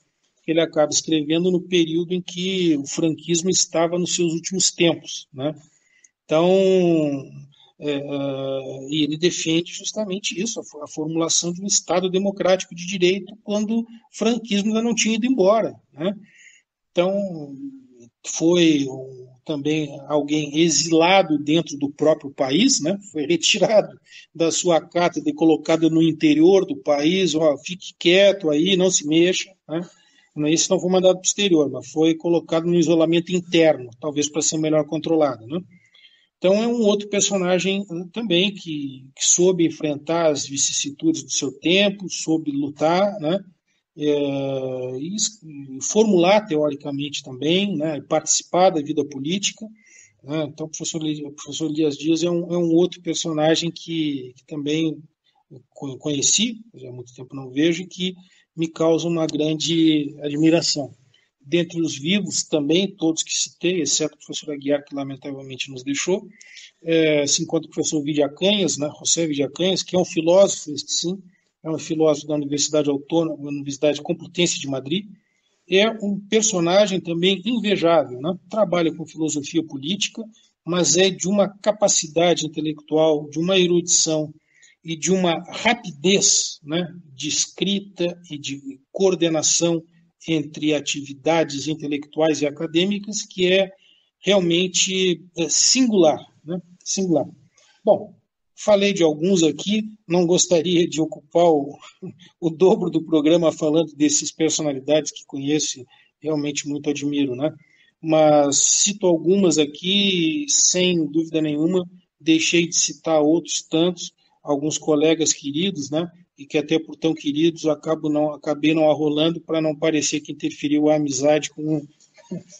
Ele acaba escrevendo no período em que o franquismo estava nos seus últimos tempos, né? Então, e ele defende justamente isso, a formulação de um Estado democrático de direito quando o franquismo ainda não tinha ido embora, né? Então, foi também alguém exilado dentro do próprio país, né? Foi retirado da sua cátedra e colocado no interior do país, ó, fique quieto aí, não se mexa, né? Isso não foi mandado para o exterior, mas foi colocado no isolamento interno, talvez para ser melhor controlado, né? Então é um outro personagem também que soube enfrentar as vicissitudes do seu tempo, soube lutar, né? E formular teoricamente também, né? E participar da vida política, né? Então o professor Elias Dias é um outro personagem que também conheci, já há muito tempo não vejo, e que me causa uma grande admiração. Dentre os vivos também, todos que citei, exceto o professor Aguiar, que lamentavelmente nos deixou, se encontra o professor Vidiacanhas, né, José Vidiacanhas, que é um filósofo, este sim, é um filósofo da Universidade Autônoma, da Universidade Complutense de Madrid, é um personagem também invejável, né? Trabalha com filosofia política, mas é de uma capacidade intelectual, de uma erudição, e de uma rapidez, né, de escrita e de coordenação entre atividades intelectuais e acadêmicas que é realmente singular, né? Singular. Bom, falei de alguns aqui, não gostaria de ocupar o dobro do programa falando dessas personalidades que conheço e realmente muito admiro, né? Mas cito algumas aqui, sem dúvida nenhuma, deixei de citar outros tantos, alguns colegas queridos, né, e que até por tão queridos acabei não arrolando para não parecer que interferiu a amizade com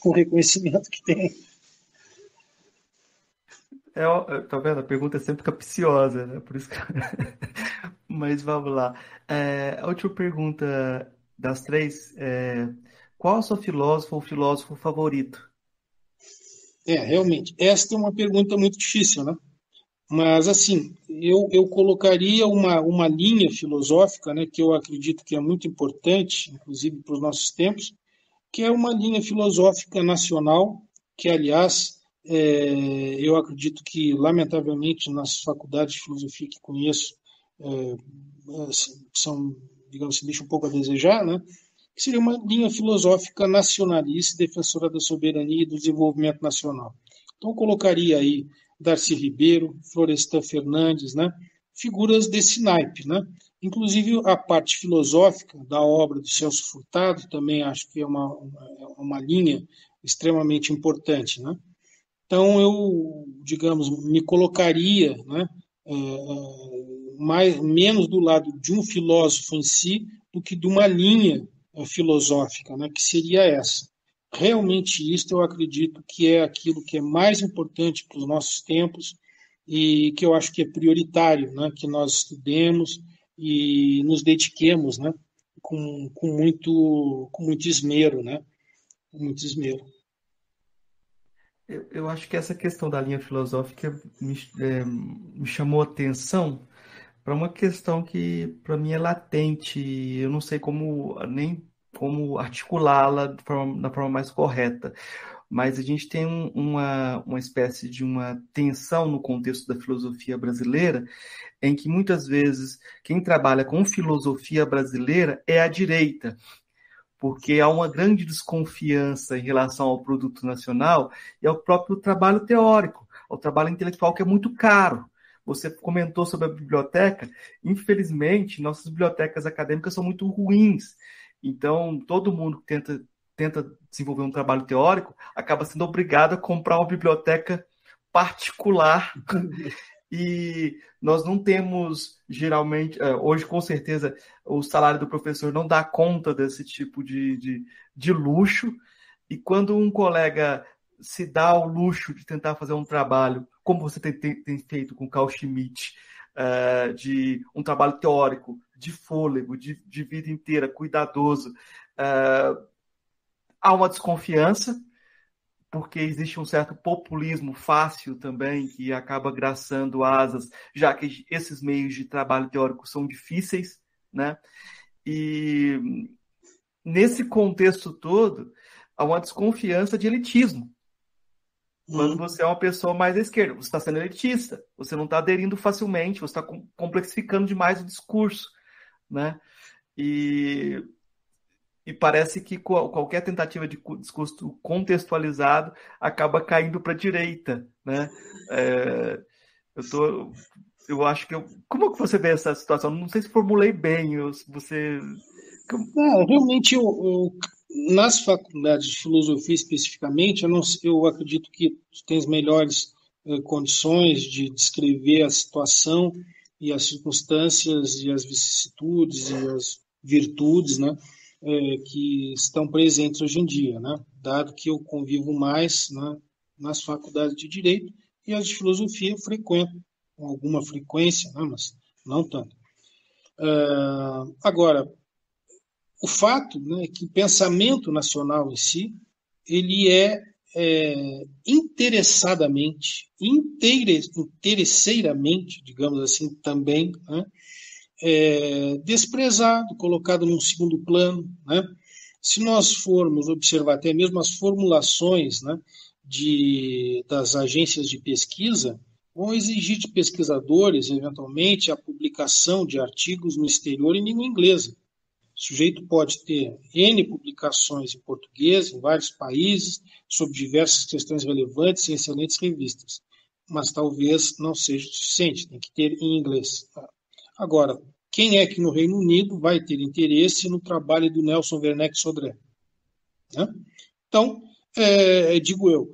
o reconhecimento que tem. Tá vendo? A pergunta sempre capciosa, né? Por isso que... Mas vamos lá. A última pergunta das três é: qual o seu filósofo ou filósofo favorito? Realmente, esta é uma pergunta muito difícil, né? Mas, assim, eu colocaria uma linha filosófica, né, que eu acredito que é muito importante, inclusive para os nossos tempos, que é uma linha filosófica nacional, que, aliás, eu acredito que, lamentavelmente, nas faculdades de filosofia que conheço, são, digamos assim, deixa um pouco a desejar, né, que seria uma linha filosófica nacionalista, defensora da soberania e do desenvolvimento nacional. Então, eu colocaria aí Darcy Ribeiro, Florestan Fernandes, né? Figuras desse naipe, né? Inclusive a parte filosófica da obra do Celso Furtado também acho que é uma linha extremamente importante, né? Então eu, digamos, me colocaria, né, menos do lado de um filósofo em si do que de uma linha filosófica, né, que seria essa. Realmente isto eu acredito que é aquilo que é mais importante para os nossos tempos e que eu acho que é prioritário, né, que nós estudemos e nos dediquemos, né, com muito esmero, né, com muito esmero. Eu acho que essa questão da linha filosófica me chamou a atenção para uma questão que para mim é latente, eu não sei como articulá-la da forma mais correta. Mas a gente tem uma espécie de uma tensão no contexto da filosofia brasileira, em que muitas vezes quem trabalha com filosofia brasileira é a direita, porque há uma grande desconfiança em relação ao produto nacional e ao próprio trabalho teórico, ao trabalho intelectual, que é muito caro. Você comentou sobre a biblioteca. Infelizmente, nossas bibliotecas acadêmicas são muito ruins. Então, todo mundo que tenta desenvolver um trabalho teórico acaba sendo obrigado a comprar uma biblioteca particular. E nós não temos, geralmente, hoje com certeza, o salário do professor não dá conta desse tipo de luxo. E quando um colega se dá ao luxo de tentar fazer um trabalho, como você tem feito com Carl Schmitt, de um trabalho teórico, de fôlego, de vida inteira, cuidadoso. Há uma desconfiança porque existe um certo populismo fácil também que acaba graçando asas, já que esses meios de trabalho teórico são difíceis, né? E nesse contexto todo, há uma desconfiança de elitismo. Quando você é uma pessoa mais à esquerda, você está sendo elitista, você não está aderindo facilmente, você está complexificando demais o discurso, né? E parece que qualquer tentativa de discurso contextualizado acaba caindo para a direita, né? Eu acho que... Como que você vê essa situação? Não sei se formulei bem. Não, realmente, nas faculdades de filosofia especificamente, eu acredito que tem as melhores condições de descrever a situação e as circunstâncias e as vicissitudes e as virtudes, né? Que estão presentes hoje em dia, né? Dado que eu convivo mais, né, nas faculdades de Direito, e as de Filosofia eu frequento, com alguma frequência, né, mas não tanto. Agora, o fato, né, é que o pensamento nacional em si, ele é interesseiramente, digamos assim, também, né, desprezado, colocado num segundo plano, né? Se nós formos observar até mesmo as formulações, né, das agências de pesquisa, vão exigir de pesquisadores, eventualmente, a publicação de artigos no exterior em língua inglesa. O sujeito pode ter N publicações em português, em vários países, sobre diversas questões relevantes em excelentes revistas, mas talvez não seja o suficiente, tem que ter em inglês. Agora, quem é que no Reino Unido vai ter interesse no trabalho do Nelson Werneck Sodré? Né? Então, digo eu,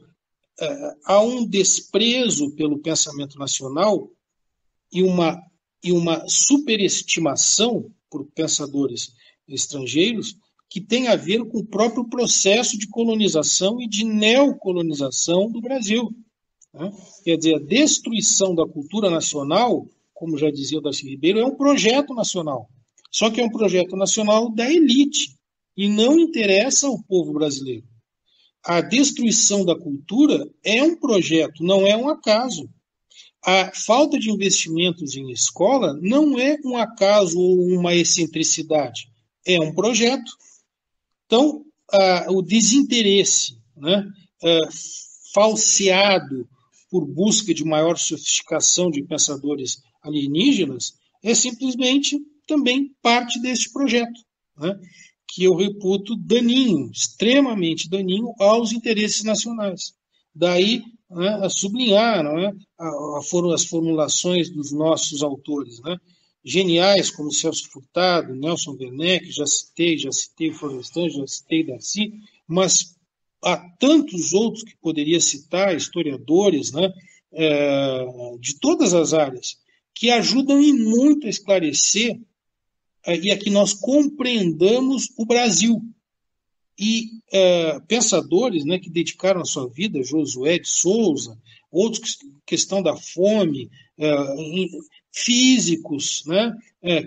há um desprezo pelo pensamento nacional e uma superestimação por pensadores estrangeiros que tem a ver com o próprio processo de colonização e de neocolonização do Brasil. Né? Quer dizer, a destruição da cultura nacional, como já dizia o Darcy Ribeiro, é um projeto nacional. Só que é um projeto nacional da elite e não interessa ao povo brasileiro. A destruição da cultura é um projeto, não é um acaso. A falta de investimentos em escola não é um acaso ou uma excentricidade, é um projeto. Então, o desinteresse, né, falseado por busca de maior sofisticação de pensadores alienígenas, é simplesmente também parte deste projeto, né, que eu reputo daninho, extremamente daninho aos interesses nacionais. Daí, né, a sublinhar, não é, as formulações dos nossos autores, né, geniais como Celso Furtado, Nelson Werneck, já citei o Florestan, já citei Darcy, mas há tantos outros que poderia citar, historiadores, né, de todas as áreas, que ajudam e muito a esclarecer e a que nós compreendamos o Brasil. E pensadores, né, que dedicaram a sua vida, Josué de Souza, outros, questão da fome, físicos, né,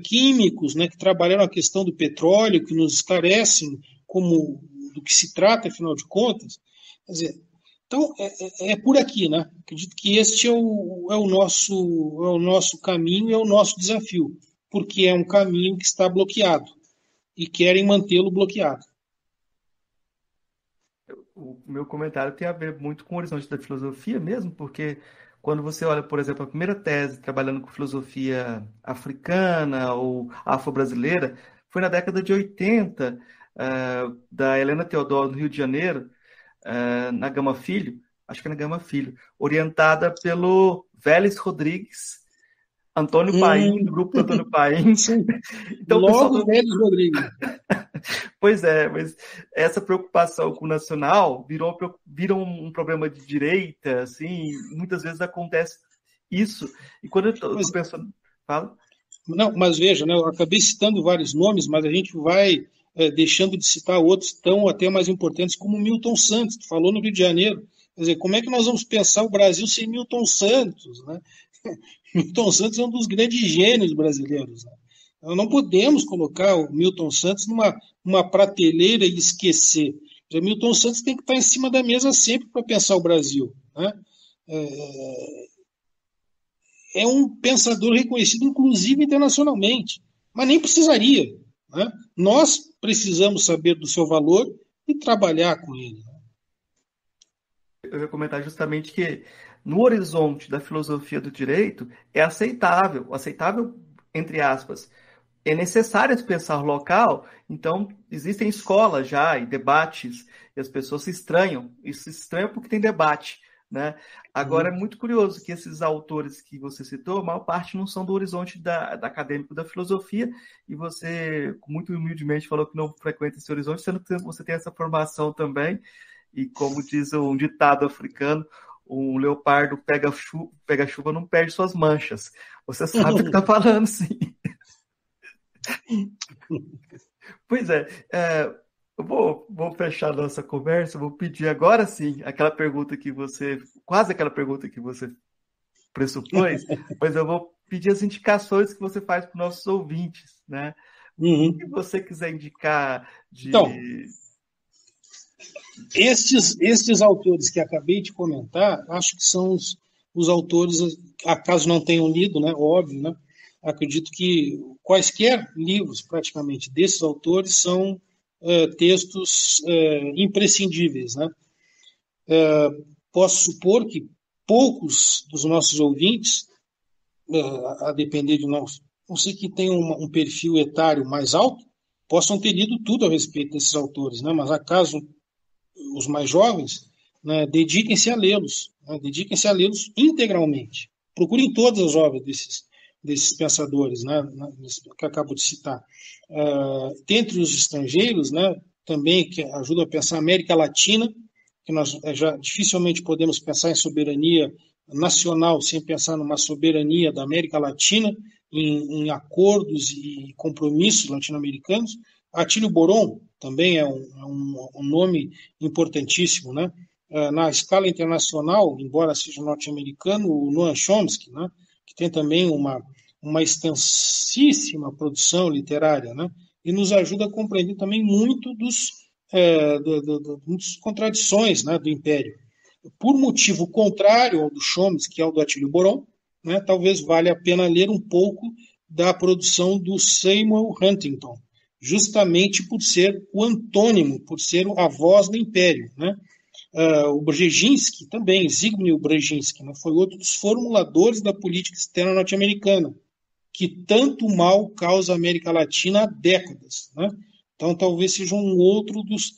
químicos, né, que trabalharam a questão do petróleo, que nos esclarecem como do que se trata, afinal de contas. Quer dizer, então, é por aqui, né? Acredito que este é o nosso caminho, é o nosso desafio, porque é um caminho que está bloqueado e querem mantê-lo bloqueado. O meu comentário tem a ver muito com o horizonte da filosofia mesmo, porque quando você olha, por exemplo, a primeira tese trabalhando com filosofia africana ou afro-brasileira, foi na década de 80, da Helena Teodoro, no Rio de Janeiro, na Gama Filho, acho que é na Gama Filho, orientada pelo Vélez Rodrigues, Antônio Paim, do grupo do Antônio Paim. Então, logo o Vélez Rodrigues. Pois é, mas essa preocupação com o nacional virou um problema de direita, assim, muitas vezes acontece isso. E quando eu estou pensando... Fala? Não, mas veja, né, eu acabei citando vários nomes, mas a gente vai... deixando de citar outros tão até mais importantes, como Milton Santos, que falou no Rio de Janeiro. Quer dizer, como é que nós vamos pensar o Brasil sem Milton Santos? Né? Milton Santos é um dos grandes gênios brasileiros. Né? Não podemos colocar o Milton Santos numa prateleira e esquecer. O Milton Santos tem que estar em cima da mesa sempre para pensar o Brasil, né? É um pensador reconhecido, inclusive internacionalmente, mas nem precisaria, né? Nós precisamos saber do seu valor e trabalhar com ele. Eu ia comentar justamente que no horizonte da filosofia do direito é aceitável, entre aspas, é necessário pensar local, então existem escolas já e debates, e as pessoas se estranham porque tem debate, né? Agora, é muito curioso que esses autores que você citou, a maior parte não são do horizonte da acadêmico da filosofia, e você, muito humildemente, falou que não frequenta esse horizonte, sendo que você tem essa formação também, e como diz um ditado africano, um leopardo pega chuva, não perde suas manchas. Você sabe o que está falando, sim. Pois é, eu vou fechar nossa conversa, vou pedir agora sim aquela pergunta que você pressupôs, mas eu vou pedir as indicações que você faz para os nossos ouvintes, né? Uhum. O que você quiser indicar de... Então, estes autores que acabei de comentar, acho que são os autores, caso não tenham lido, né? Óbvio, né? Acredito que quaisquer livros, praticamente, desses autores são textos imprescindíveis, né? Posso supor que poucos dos nossos ouvintes, a depender de nós, não sei que tenham um perfil etário mais alto, possam ter lido tudo a respeito desses autores, né? Mas acaso os mais jovens, né, dediquem-se a lê-los, né? Dediquem-se a lê-los integralmente. Procurem todas as obras desses pensadores, né, que acabo de citar. Dentre os estrangeiros, né, também que ajudam a pensar a América Latina, que nós já dificilmente podemos pensar em soberania nacional sem pensar numa soberania da América Latina, em acordos e compromissos latino-americanos. Atílio Boron também é um nome importantíssimo, né? Na escala internacional, embora seja norte-americano, o Noam Chomsky, né, que tem também uma extensíssima produção literária, né? E nos ajuda a compreender também muito das contradições, né, do Império. Por motivo contrário ao do Chomsky e ao do Atílio Boron, né, talvez valha a pena ler um pouco da produção do Samuel Huntington, justamente por ser o antônimo, por ser a voz do Império, né? O Brzezinski também, Zbigniew Brzezinski, né, foi outro dos formuladores da política externa norte-americana, que tanto mal causa à América Latina há décadas, né? Então talvez seja um outro dos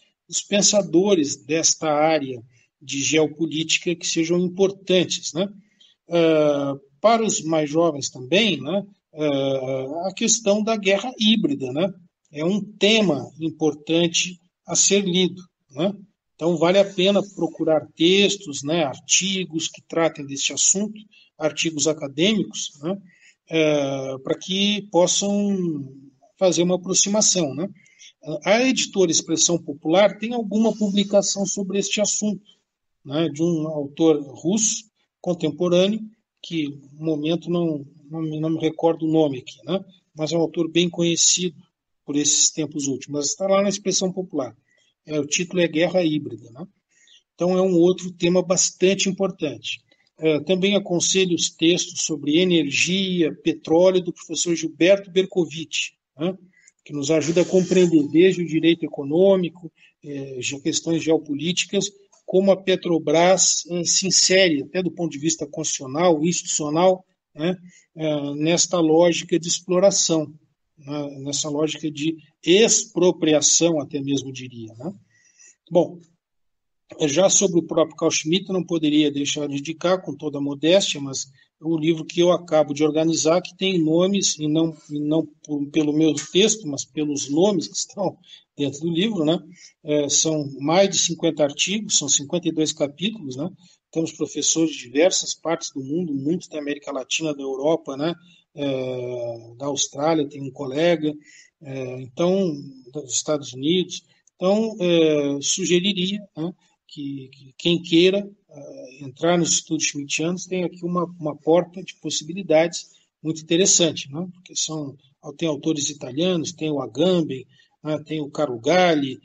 pensadores desta área de geopolítica que sejam importantes, né? Para os mais jovens também, né, a questão da guerra híbrida, né, é um tema importante a ser lido, né? Então, vale a pena procurar textos, né, artigos que tratem deste assunto, artigos acadêmicos, né, para que possam fazer uma aproximação, né? A editora Expressão Popular tem alguma publicação sobre este assunto, né, de um autor russo, contemporâneo, que no momento não me recordo o nome aqui, né, mas é um autor bem conhecido por esses tempos últimos, está lá na Expressão Popular. O título é Guerra Híbrida, né? Então é um outro tema bastante importante. Também aconselho os textos sobre energia, petróleo, do professor Gilberto Bercovitch, né, que nos ajuda a compreender desde o direito econômico, questões geopolíticas, como a Petrobras se insere, até do ponto de vista constitucional, institucional, né, nesta lógica de exploração, nessa lógica de expropriação, até mesmo diria, né? Bom, já sobre o próprio Carl Schmitt, não poderia deixar de indicar, com toda a modéstia, mas o livro que eu acabo de organizar, que tem nomes, e não pelo meu texto, mas pelos nomes que estão dentro do livro, né? São mais de 50 artigos, são 52 capítulos, né? Temos professores de diversas partes do mundo, muito da América Latina, da Europa, né? Da Austrália, tem um colega, então, dos Estados Unidos. Então, sugeriria, né, que quem queira entrar nos estudos schmittianos tem aqui uma porta de possibilidades muito interessante, né, porque tem autores italianos, tem o Agamben, né, tem o Carugalli,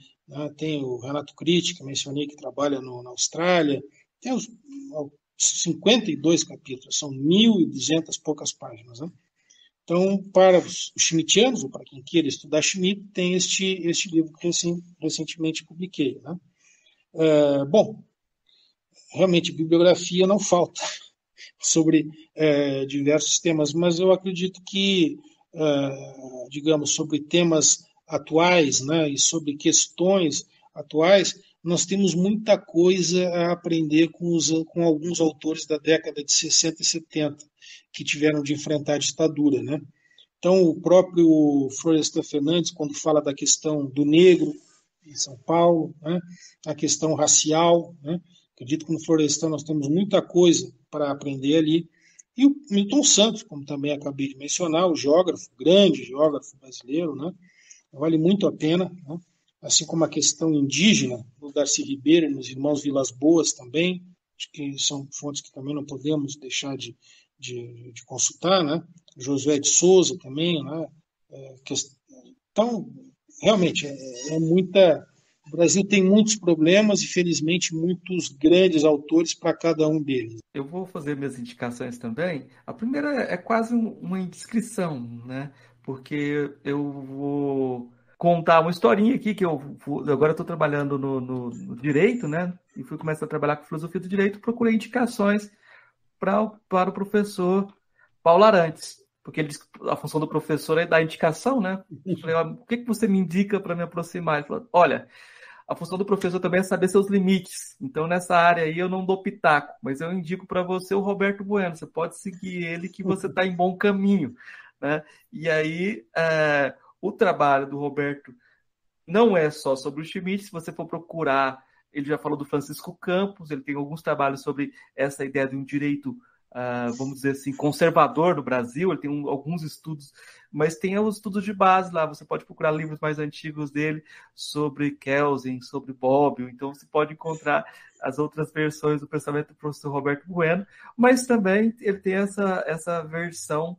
Tem o Renato Critti, que mencionei, que trabalha na Austrália. Tem os 52 capítulos, são 1.200 poucas páginas. Né? Então, para os schmittianos, ou para quem queira estudar Schmitt, tem este livro que recentemente publiquei. Né? Bom, realmente, bibliografia não falta sobre diversos temas, mas eu acredito que, digamos, sobre temas atuais, né, e sobre questões atuais, nós temos muita coisa a aprender com alguns autores da década de 60 e 70, que tiveram de enfrentar a ditadura. Né? Então, o próprio Florestan Fernandes, quando fala da questão do negro em São Paulo, né, a questão racial, né, acredito que no Florestan nós temos muita coisa para aprender ali. E o Milton Santos, como também acabei de mencionar, o geógrafo, grande geógrafo brasileiro, né, vale muito a pena, né? Assim como a questão indígena, do Darcy Ribeiro e nos irmãos Vilas Boas também, que são fontes que também não podemos deixar de consultar, né? Josué de Souza também, né? Então, realmente, é muita... O Brasil tem muitos problemas e, felizmente, muitos grandes autores para cada um deles. Eu vou fazer minhas indicações também. A primeira é quase uma indiscrição, né? Porque eu vou contar uma historinha aqui, que agora estou trabalhando no direito, né? E fui começar a trabalhar com filosofia do direito, procurei indicações para o professor Paulo Arantes, porque ele disse que a função do professor é dar indicação, né? Eu falei, o que você me indica para me aproximar? Ele falou, olha, a função do professor também é saber seus limites, então nessa área aí eu não dou pitaco, mas eu indico para você o Roberto Bueno, você pode seguir ele que você está em bom caminho. Né? E aí, o trabalho do Roberto não é só sobre o Schmitt. Se você for procurar, ele já falou do Francisco Campos, ele tem alguns trabalhos sobre essa ideia de um direito, vamos dizer assim, conservador no Brasil, ele tem alguns estudos, mas tem os estudos de base lá, você pode procurar livros mais antigos dele sobre Kelsen, sobre Bobbio, então você pode encontrar as outras versões do pensamento do professor Roberto Bueno, mas também ele tem essa versão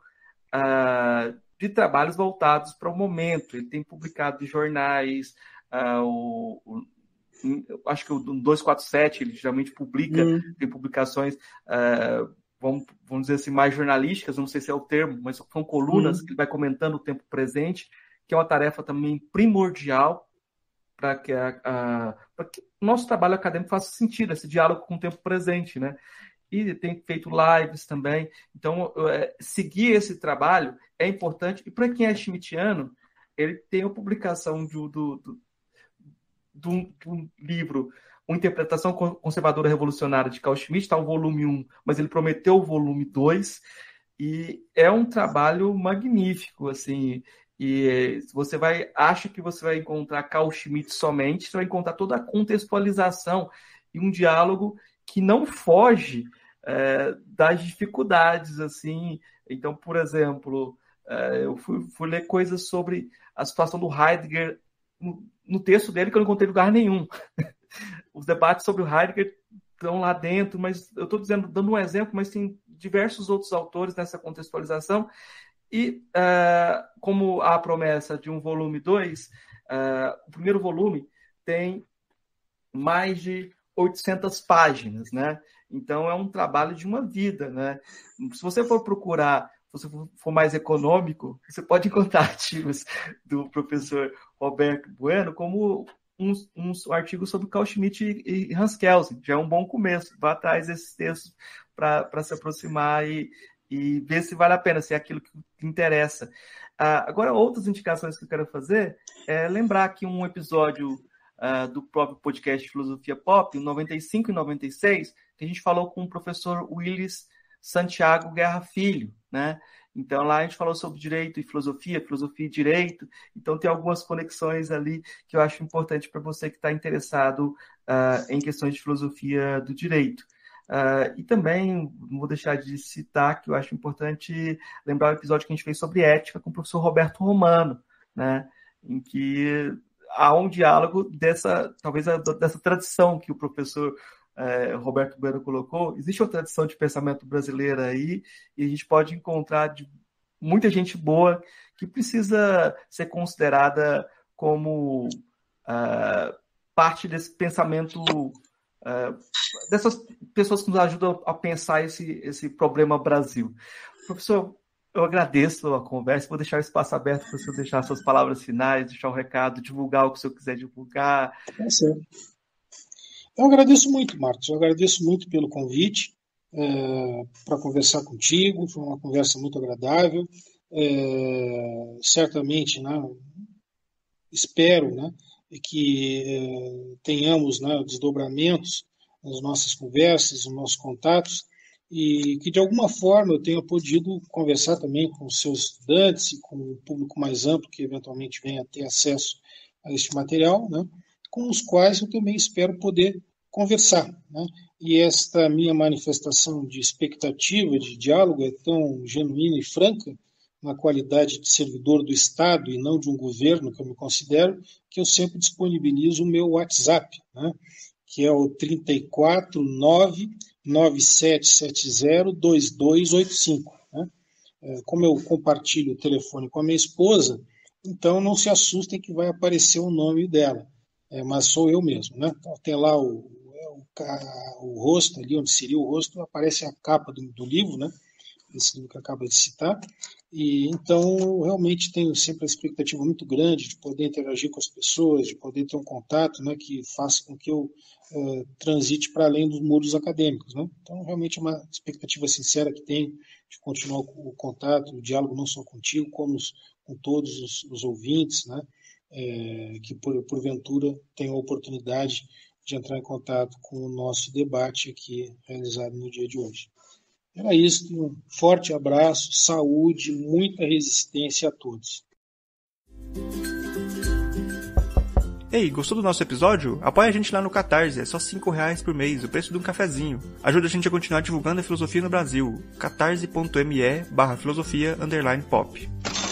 de trabalhos voltados para o momento. Ele tem publicado em jornais, acho que o 247 ele geralmente publica, tem publicações, vamos dizer assim, mais jornalísticas, não sei se é o termo, mas são colunas que ele vai comentando o tempo presente, que é uma tarefa também primordial para que o nosso trabalho acadêmico faça sentido, esse diálogo com o tempo presente, né? E tem feito lives também. Então, seguir esse trabalho é importante. E para quem é schmittiano, ele tem a publicação de um livro, Uma Interpretação Conservadora Revolucionária de Carl Schmitt, está o volume 1, mas ele prometeu o volume 2. E é um trabalho magnífico, assim. E você acha que você vai encontrar Carl Schmitt somente, você vai encontrar toda a contextualização e um diálogo que não foge das dificuldades, assim. Então, por exemplo, eu fui ler coisas sobre a situação do Heidegger no texto dele, que eu não encontrei lugar nenhum. Os debates sobre o Heidegger estão lá dentro, mas eu estou dando um exemplo, mas tem diversos outros autores nessa contextualização. E como há a promessa de um volume 2, o primeiro volume tem mais de 800 páginas, né? Então é um trabalho de uma vida, né? Se você for procurar, se você for mais econômico, você pode encontrar artigos do professor Roberto Bueno, como uns artigos sobre Carl Schmitt e Hans Kelsen. Já é um bom começo, vá atrás desses textos para se aproximar e ver se vale a pena, se é aquilo que interessa. Agora, outras indicações que eu quero fazer é lembrar que um episódio do próprio podcast Filosofia Pop, em 95 e 96, que a gente falou com o professor Willis Santiago Guerra Filho, né? Então, lá a gente falou sobre direito e filosofia, filosofia e direito, então tem algumas conexões ali que eu acho importante para você que está interessado em questões de filosofia do direito. E também, não vou deixar de citar, que eu acho importante lembrar o episódio que a gente fez sobre ética com o professor Roberto Romano, né? Em que há um diálogo dessa tradição que o professor Roberto Bueno colocou. Existe uma tradição de pensamento brasileiro aí, e a gente pode encontrar muita gente boa que precisa ser considerada como parte desse pensamento, dessas pessoas que nos ajudam a pensar esse problema Brasil. Professor, eu agradeço a conversa, vou deixar o espaço aberto para você deixar suas palavras finais, deixar um recado, divulgar o que o senhor quiser divulgar. É certo. Eu agradeço muito, Marcos, eu agradeço muito pelo convite para conversar contigo, foi uma conversa muito agradável, certamente, né, espero, né, que tenhamos, né, desdobramentos nas nossas conversas, nos nossos contatos, e que de alguma forma eu tenha podido conversar também com os seus estudantes e com o público mais amplo que eventualmente venha a ter acesso a este material, né, com os quais eu também espero poder conversar, né? E esta minha manifestação de expectativa, de diálogo, é tão genuína e franca, na qualidade de servidor do Estado e não de um governo, que eu me considero, que eu sempre disponibilizo o meu WhatsApp, né? Que é o 34997702285. Né? Como eu compartilho o telefone com a minha esposa, então não se assustem que vai aparecer o nome dela, mas sou eu mesmo, né? Então, tem lá o rosto, ali onde seria o rosto, aparece a capa do livro, né? Esse livro que eu acabo de citar. E então, eu realmente tenho sempre a expectativa muito grande de poder interagir com as pessoas, de poder ter um contato, né, que faça com que eu transite para além dos muros acadêmicos, né? Então, realmente é uma expectativa sincera que tenho de continuar o contato, o diálogo não só contigo, como com todos os ouvintes, né, que porventura tenham a oportunidade de entrar em contato com o nosso debate aqui realizado no dia de hoje. Era isso, um forte abraço, saúde, muita resistência a todos. Ei, gostou do nosso episódio? Apoia a gente lá no Catarse, é só R$5 por mês, o preço de um cafezinho. Ajuda a gente a continuar divulgando a filosofia no Brasil. catarse.me/filosofia_pop